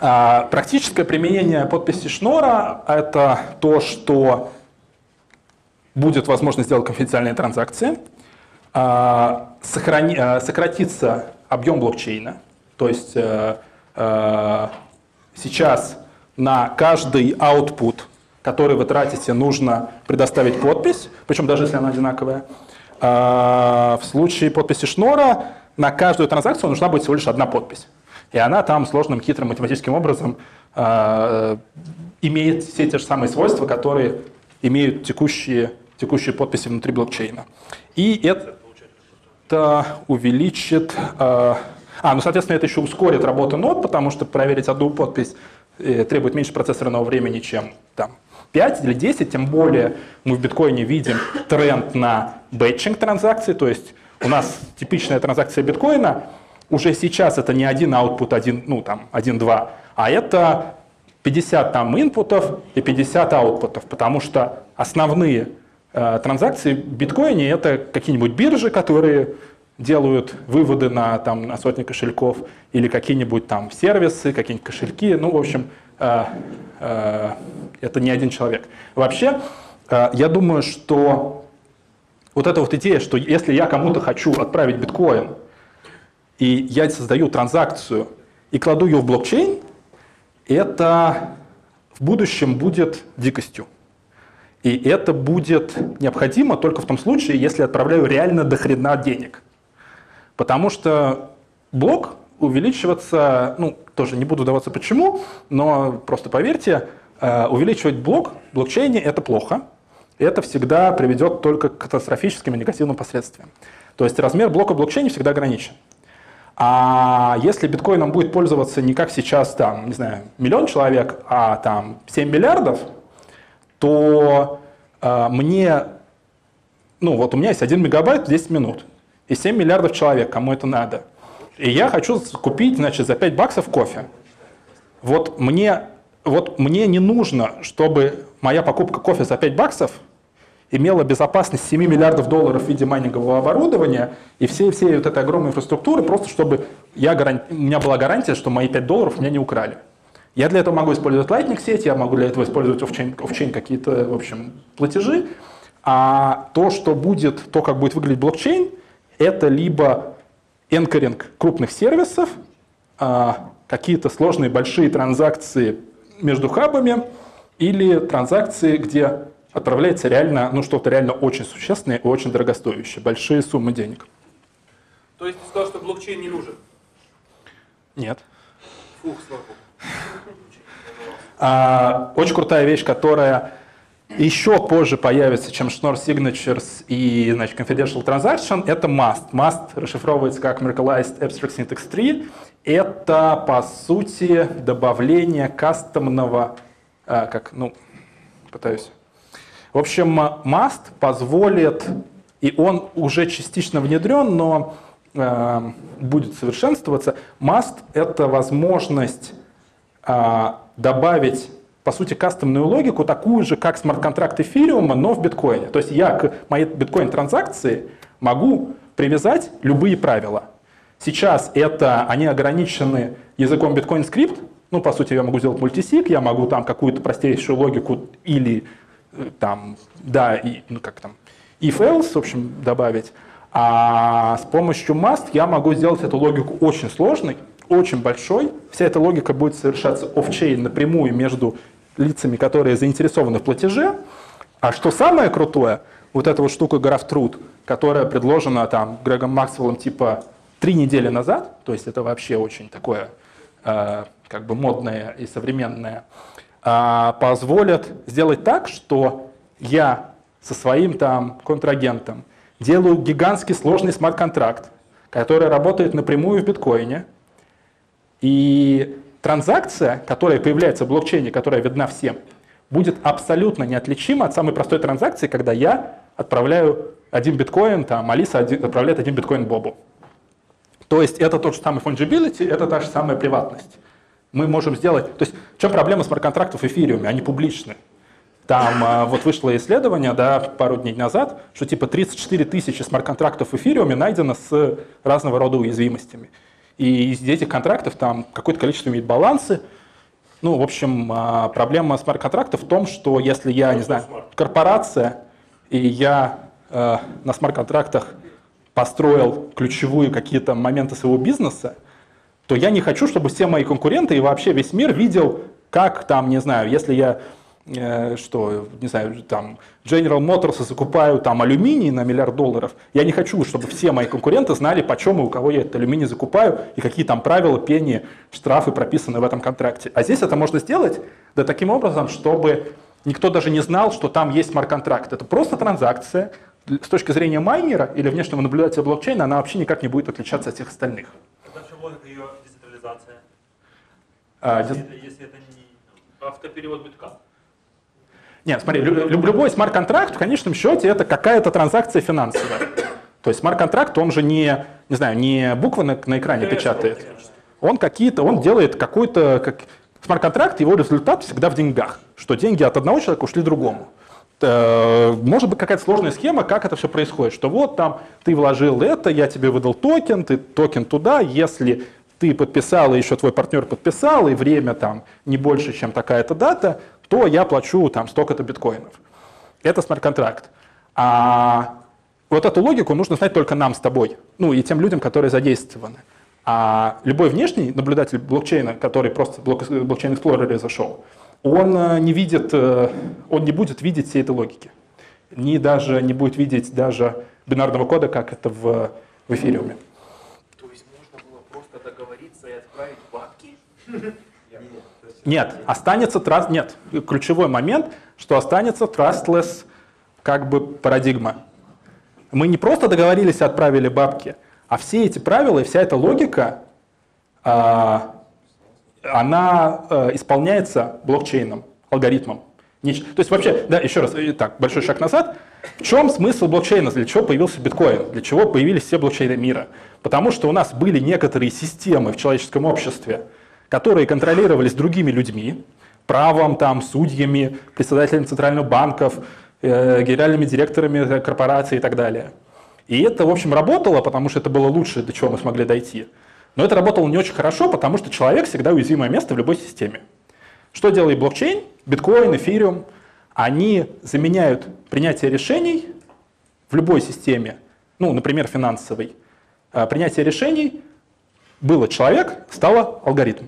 А практическое применение подписи Шнорра — это то, что будет возможность сделать конфиденциальные транзакции, сохрани, сократится объем блокчейна. То есть сейчас на каждый output, который вы тратите, нужно предоставить подпись, причем даже если она одинаковая. В случае подписи Шнорра на каждую транзакцию нужна будет всего лишь одна подпись. И она там сложным, хитрым, математическим образом имеет все те же самые свойства, которые имеют текущие текущие подписи внутри блокчейна. И это увеличит... Э, а, ну, соответственно, это еще ускорит работу нод, потому что проверить одну подпись э, требует меньше процессорного времени, чем там, пять или десять. Тем более мы в биткоине видим тренд на бэтчинг транзакций. То есть у нас типичная транзакция биткоина. Уже сейчас это не один output, один, ну, там, один-два, а это пятьдесят там инпутов и пятьдесят аутпутов, потому что основные транзакции в биткоине — это какие-нибудь биржи, которые делают выводы на, там, на сотни кошельков, или какие-нибудь там сервисы, какие-нибудь кошельки. Ну, в общем, э, э, это не один человек. Вообще, э, я думаю, что вот эта вот идея, что если я кому-то хочу отправить биткоин, и я создаю транзакцию и кладу ее в блокчейн, это в будущем будет дикостью. И это будет необходимо только в том случае, если отправляю реально до хрена денег. Потому что блок увеличиваться, ну, тоже не буду даваться почему, но просто поверьте, увеличивать блок в блокчейне — это плохо. Это всегда приведет только к катастрофическим и негативным последствиям. То есть размер блока в блокчейне всегда ограничен. А если биткоином будет пользоваться не как сейчас, там, не знаю, миллион человек, а там семь миллиардов, то э, мне, ну вот у меня есть один мегабайт в десять минут, и семь миллиардов человек, кому это надо. И я хочу купить, значит, за пять баксов кофе. Вот мне, вот мне не нужно, чтобы моя покупка кофе за пять баксов имела безопасность семь миллиардов долларов в виде майнингового оборудования и всей, всей вот этой огромной инфраструктуры, просто чтобы я гаранти... у меня была гарантия, что мои пять долларов меня не украли. Я для этого могу использовать Lightning сеть, я могу для этого использовать оффчейн какие-то, в общем, платежи. А то, что будет, то, как будет выглядеть блокчейн, это либо энкоринг крупных сервисов, какие-то сложные большие транзакции между хабами, или транзакции, где отправляется реально, ну, что-то реально очень существенное и очень дорогостоящее, большие суммы денег. То есть ты сказал, что блокчейн не нужен? Нет. Фух, слава богу. Очень крутая вещь, которая еще позже появится, чем Schnorr Signature и, значит, Confidential Transaction, это маст. Маст расшифровывается как Merkleized Abstract Syntax Tree. Это, по сути, добавление кастомного, как, ну, пытаюсь. В общем, маст позволит, и он уже частично внедрен, но э, будет совершенствоваться. Маст — это возможность добавить, по сути, кастомную логику, такую же, как смарт-контракт эфириума, но в биткоине. То есть я к моей биткоин-транзакции могу привязать любые правила. Сейчас это, они ограничены языком биткоин-скрипт. Ну, по сути, я могу сделать мультисик, я могу там какую-то простейшую логику или там, да, и, ну, как там, if-else, в общем, добавить. А с помощью must я могу сделать эту логику очень сложной, очень большой. Вся эта логика будет совершаться оффчейн напрямую между лицами, которые заинтересованы в платеже. А что самое крутое, вот эта вот штука граф-труд, которая предложена там Грегом Максвеллом типа три недели назад, то есть это вообще очень такое э, как бы модное и современное, э, позволит сделать так, что я со своим там контрагентом делаю гигантский сложный смарт-контракт, который работает напрямую в биткоине, и транзакция, которая появляется в блокчейне, которая видна всем, будет абсолютно неотличима от самой простой транзакции, когда я отправляю один биткоин, там Алиса один, отправляет один биткоин Бобу. То есть это тот же самый fungibility, это та же самая приватность. Мы можем сделать... То есть в чем проблема смарт-контрактов в эфириуме? Они публичны. Там вот вышло исследование, да, пару дней назад, что типа тридцать четыре тысячи смарт-контрактов в эфириуме найдено с разного рода уязвимостями. И из этих контрактов там какое-то количество имеет балансы. Ну, в общем, проблема смарт-контрактов в том, что если я, не знаю, корпорация, и я э, на смарт-контрактах построил ключевые какие-то моменты своего бизнеса, то я не хочу, чтобы все мои конкуренты и вообще весь мир видел, как там, не знаю, если я, э, что, не знаю, там, General Motors закупаю там алюминий на миллиард долларов, я не хочу, чтобы все мои конкуренты знали, почем и у кого я этот алюминий закупаю, и какие там правила, пени, штрафы прописаны в этом контракте. А здесь это можно сделать, да, таким образом, чтобы никто даже не знал, что там есть смарт-контракт. Это просто транзакция. С точки зрения майнера или внешнего наблюдателя блокчейна она вообще никак не будет отличаться от всех остальных. От чего ее децентрализация? А, если, дец... это, если это не автоперевод битка. Нет, смотри, лю любой смарт-контракт в конечном счете это какая-то транзакция финансовая. То есть смарт-контракт, он же не, не, знаю, не буквы на, на экране печатает. Он какие-то, он делает какой-то... Как... Смарт-контракт, его результат всегда в деньгах, что деньги от одного человека ушли другому. Может быть какая-то сложная схема, как это все происходит, что вот там ты вложил это, я тебе выдал токен, ты токен туда, если ты подписал, и еще твой партнер подписал, и время там не больше, чем такая-то дата, то я плачу там столько-то биткоинов. Это смарт-контракт. А вот эту логику нужно знать только нам с тобой, ну и тем людям, которые задействованы. А любой внешний наблюдатель блокчейна, который просто в блокчейн-эксплорере зашел, он не видит, он не будет видеть всей этой логики. Не даже не будет видеть даже бинарного кода, как это в, в эфириуме. То есть можно было просто договориться и отправить бабки? Нет, останется траст, нет. Ключевой момент, что останется trustless как бы парадигма. Мы не просто договорились и отправили бабки, а все эти правила и вся эта логика, она исполняется блокчейном, алгоритмом. То есть вообще, да, еще раз, так, большой шаг назад. В чем смысл блокчейна? Для чего появился биткоин? Для чего появились все блокчейны мира? Потому что у нас были некоторые системы в человеческом обществе, которые контролировались другими людьми, правом, там, судьями, председателями центральных банков, генеральными директорами корпораций и так далее. И это, в общем, работало, потому что это было лучше, до чего мы смогли дойти. Но это работало не очень хорошо, потому что человек всегда уязвимое место в любой системе. Что делает блокчейн, биткоин, эфириум? Они заменяют принятие решений в любой системе, ну, например, финансовой. Принятие решений было человек, стало алгоритм.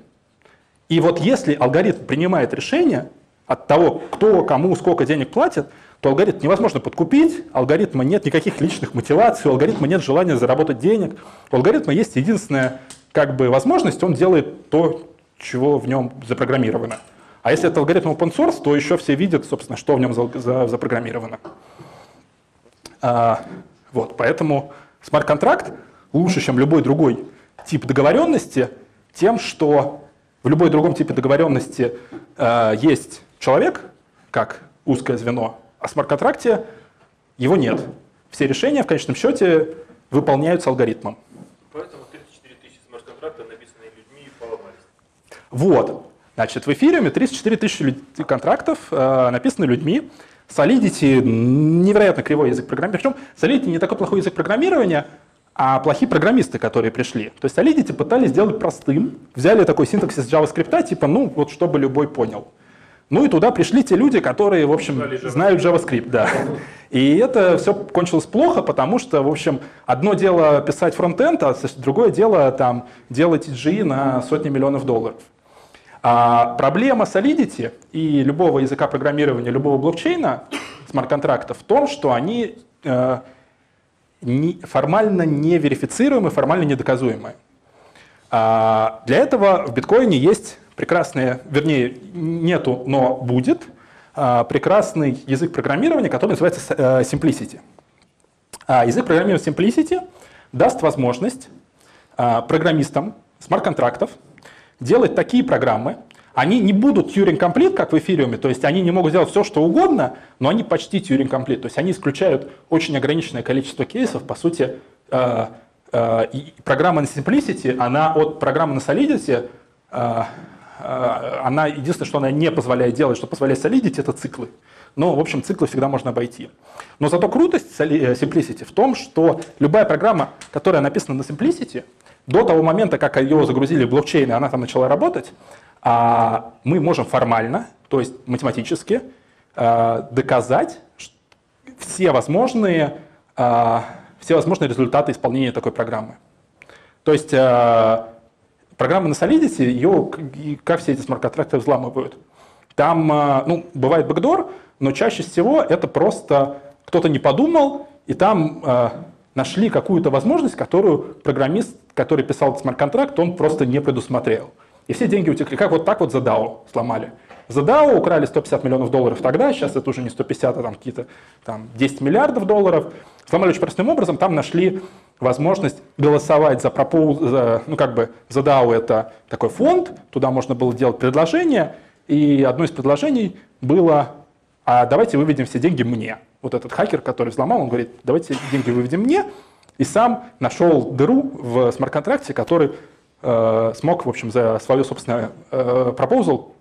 И вот если алгоритм принимает решение от того, кто, кому, сколько денег платит, то алгоритм невозможно подкупить, у алгоритма нет никаких личных мотиваций, у алгоритма нет желания заработать денег. У алгоритма есть единственная как бы возможность, он делает то, чего в нем запрограммировано. А если это алгоритм open source, то еще все видят, собственно, что в нем за, за, запрограммировано. А, вот, поэтому смарт-контракт лучше, чем любой другой тип договоренности, тем, что в любой другом типе договоренности а, есть человек, как узкое звено, а в смарт-контракте его нет. Все решения в конечном счете выполняются алгоритмом. Поэтому тридцать четыре тысячи смарт-контрактов, написанные людьми, поломались. Вот. Значит, в эфириуме тридцать четыре тысячи контрактов э, написаны людьми. Solidity — невероятно кривой язык программирования. Причем Solidity не такой плохой язык программирования, а плохие программисты, которые пришли. То есть Solidity пытались сделать простым. Взяли такой синтаксис JavaScript, типа, ну, вот чтобы любой понял. Ну и туда пришли те люди, которые, в общем, знают JavaScript, да. И это все кончилось плохо, потому что, в общем, одно дело писать фронтенд, а другое дело там делать джи на сотни миллионов долларов. А проблема Solidity и любого языка программирования, любого блокчейна, смарт-контракта в том, что они э, не, формально неверифицируемы, формально недоказуемы. А для этого в биткоине есть... прекрасный, вернее, нету, но будет, прекрасный язык программирования, который называется Simplicity. Язык программирования Simplicity даст возможность программистам смарт-контрактов делать такие программы. Они не будут Turing-complete, как в Ethereum, то есть они не могут делать все, что угодно, но они почти Turing-complete, то есть они исключают очень ограниченное количество кейсов. По сути, э, э, программа на Simplicity, она от программы на Solidity, э, э, она единственное, что она не позволяет делать, что позволяет Solidity, это циклы. Но, в общем, циклы всегда можно обойти. Но зато крутость Simplicity в том, что любая программа, которая написана на Simplicity, до того момента, как ее загрузили в блокчейн, и она там начала работать, мы можем формально, то есть математически, доказать все возможные, все возможные результаты исполнения такой программы. То есть программа на Solidity, ее, как все эти смарт-контракты взламывают. Там, ну, бывает бэкдор, но чаще всего это просто кто-то не подумал, и там нашли какую-то возможность, которую программист, который писал смарт-контракт, он просто не предусмотрел. И все деньги утекли. Как вот так вот за дао сломали. За дао украли сто пятьдесят миллионов долларов тогда, сейчас это уже не сто пятьдесят, а там какие-то там десять миллиардов долларов. Сломали очень простым образом, там нашли возможность голосовать за пропоуз, ну как бы за дао это такой фонд, туда можно было делать предложение, и одно из предложений было, а давайте выведем все деньги мне. Вот этот хакер, который взломал, он говорит, давайте деньги выведем мне, и сам нашел дыру в смарт-контракте, который смог, в общем, за свое собственное пропозал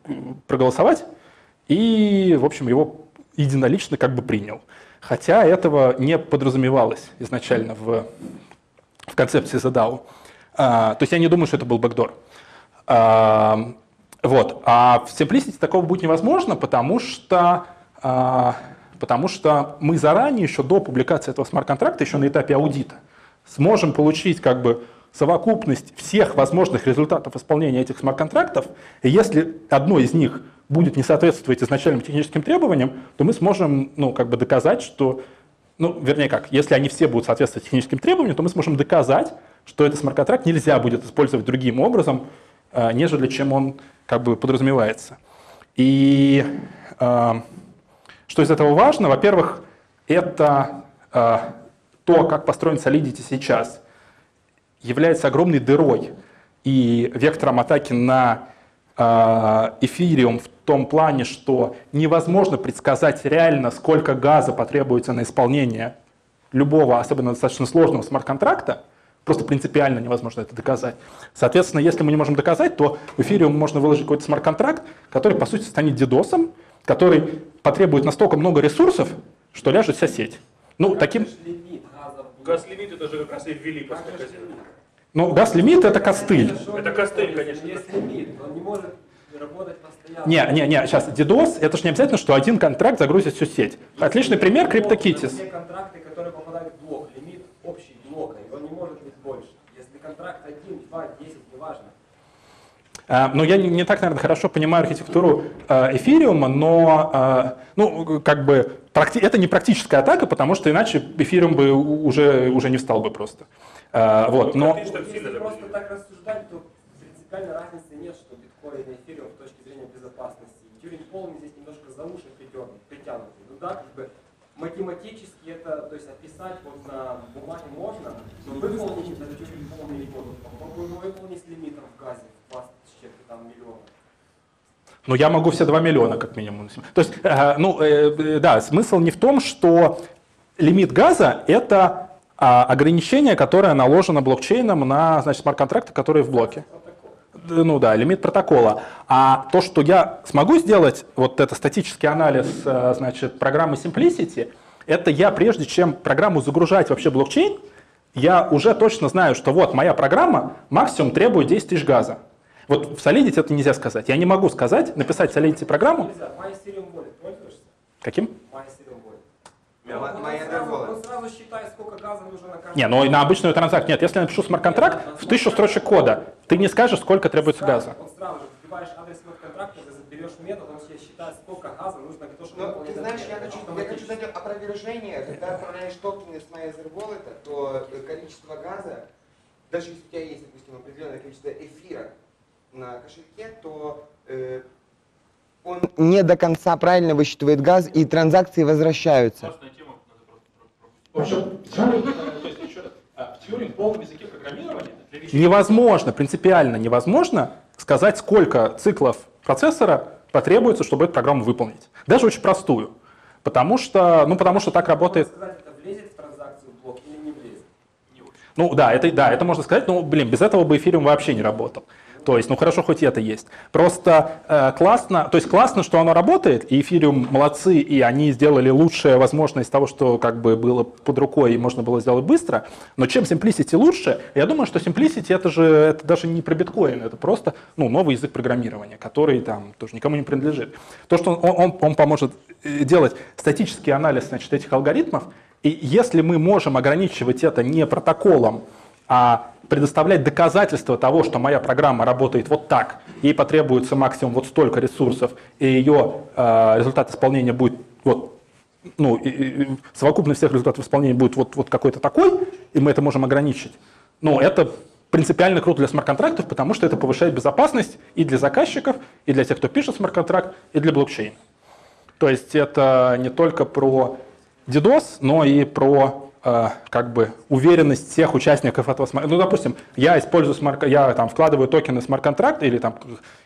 проголосовать и, в общем, его единолично как бы принял. Хотя этого не подразумевалось изначально в, в концепции задао. То есть я не думаю, что это был бэкдор. Вот. А в Simplicity такого будет невозможно, потому что, потому что мы заранее, еще до публикации этого смарт-контракта, еще на этапе аудита, сможем получить как бы совокупность всех возможных результатов исполнения этих смарт-контрактов, и если одно из них будет не соответствовать изначальным техническим требованиям, то мы сможем, ну, как бы доказать, что, ну, вернее как, если они все будут соответствовать техническим требованиям, то мы сможем доказать, что этот смарт-контракт нельзя будет использовать другим образом, э, нежели чем он как бы подразумевается. И э, что из этого важно? Во-первых, это э, то, как построен Solidity сейчас, является огромной дырой и вектором атаки на эфириум в том плане, что невозможно предсказать реально, сколько газа потребуется на исполнение любого, особенно достаточно сложного смарт-контракта, просто принципиально невозможно это доказать. Соответственно, если мы не можем доказать, то в эфириум можно выложить какой-то смарт-контракт, который, по сути, станет дидосом, который потребует настолько много ресурсов, что ляжет вся сеть. Ну, таким... Газ-лимит это же как раз и ввели после казино. Ну, газ-лимит это костыль. Это костыль, конечно. Есть лимит, он не может работать постоянно. Не, не, не, сейчас, дидос, это же не обязательно, что один контракт загрузит всю сеть. Отличный пример — CryptoKitties. Все контракты, которые попадают в блок, лимит общий блока, его не может быть больше. Если контракт один, два, десять, неважно. Ну, я не так, наверное, хорошо понимаю архитектуру эфириума, но ну, как бы, это не практическая атака, потому что иначе эфириум бы уже, уже не встал бы просто. Вот, но... Если просто так рассуждать, то принципиально разницы нет, что биткоин и эфириум с точки зрения безопасности. Тьюринг-полный здесь немножко за уши притянут. Ну да, как бы математически это, то есть описать вот на бумаге можно, но выполнить это тьюринг-полный не будут. Попробуем выполнить с лимитом в газе. Ну, я могу все два миллиона как минимум. То есть, ну, да, смысл не в том, что лимит газа — это ограничение, которое наложено блокчейном на, значит, смарт-контракты, которые в блоке. Протокол. Ну да, лимит протокола. А то, что я смогу сделать, вот это статический анализ, значит, программы Simplicity, это я, прежде чем программу загружать вообще блокчейн, я уже точно знаю, что вот моя программа максимум требует десять тысяч газа. Вот в Solidity это нельзя сказать. Я не могу сказать, написать Solidity программу. Нельзя. MyEtherWallet пользуешься? Каким? MyEtherWallet. MyEtherWallet. Он сразу считает, сколько газа нужно на каждую. Не, ну и на обычную транзакцию. Нет, если я напишу смарт-контракт в тысячу строчек кода, ты не скажешь, сколько требуется газа. Он сразу же вбиваешь адрес смарт-контракта, берешь метод, он тебе считает, сколько газа нужно, кто что выполнит. Ты знаешь, я хочу, я хочу дать опровержение. Когда отправляешь токены с MyEtherWallet, то количество газа, даже если у тебя есть, допустим, определенное количество эфира на кошельке, то э, он не до конца правильно высчитывает газ, и транзакции возвращаются. В общем, то есть еще раз, в Тьюринг, в полном языке программирования... Невозможно, принципиально невозможно сказать, сколько циклов процессора потребуется, чтобы эту программу выполнить. Даже очень простую. Потому что, ну, потому что так работает... Ну да это, да, это можно сказать, но, блин, без этого бы эфириум вообще не работал. То есть, ну хорошо, хоть это есть. Просто э, классно, то есть классно, что оно работает, и эфириум молодцы, и они сделали лучшее возможное из того, что как бы было под рукой и можно было сделать быстро. Но чем Simplicity лучше, я думаю, что Simplicity это же это даже не про биткоин, это просто ну, новый язык программирования, который там тоже никому не принадлежит. То, что он, он, он поможет делать статический анализ значит, этих алгоритмов, и если мы можем ограничивать это не протоколом, а предоставлять доказательства того, что моя программа работает вот так, ей потребуется максимум вот столько ресурсов, и ее э, результат исполнения будет, вот, ну, и, и совокупность всех результатов исполнения будет вот, вот какой-то такой, и мы это можем ограничить. Но это принципиально круто для смарт-контрактов, потому что это повышает безопасность и для заказчиков, и для тех, кто пишет смарт-контракт, и для блокчейна. То есть это не только про дидос, но и про... как бы уверенность всех участников этого смарт-контракта. Ну, допустим, я использую смарт, я там вкладываю токены в смарт-контракт или там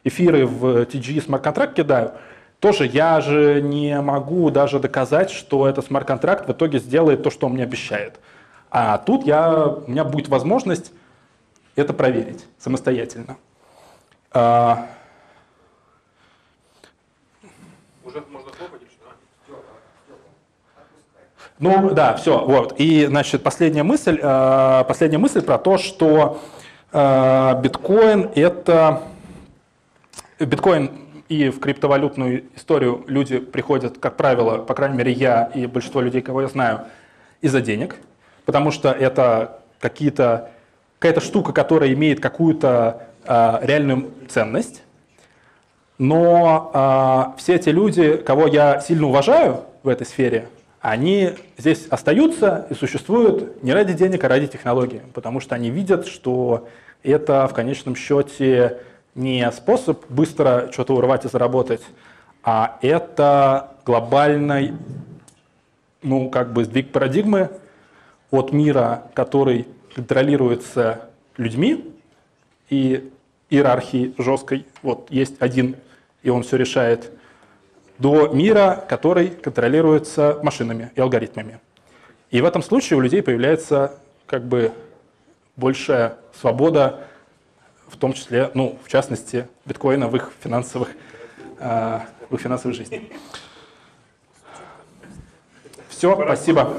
эфиры в ти джи и смарт-контракт кидаю. Тоже я же не могу даже доказать, что этот смарт-контракт в итоге сделает то, что он мне обещает. А тут я, у меня будет возможность это проверить самостоятельно. Уже можно хлопать? Ну да, все, вот. И, значит, последняя мысль, э, последняя мысль про то, что э, биткоин это... Биткоин и в криптовалютную историю люди приходят, как правило, по крайней мере, я и большинство людей, кого я знаю, из-за денег, потому что это какие-то, какая-то штука, которая имеет какую-то э, реальную ценность. Но э, все те люди, кого я сильно уважаю в этой сфере, они здесь остаются и существуют не ради денег, а ради технологии, потому что они видят, что это в конечном счете не способ быстро что-то урвать и заработать, а это глобальный, ну, как бы сдвиг парадигмы от мира, который контролируется людьми и иерархией жесткой, вот есть один, и он все решает, до мира, который контролируется машинами и алгоритмами. И в этом случае у людей появляется как бы большая свобода, в том числе, ну, в частности, биткоина в их финансовых, э, в их финансовой жизни. Все, спасибо.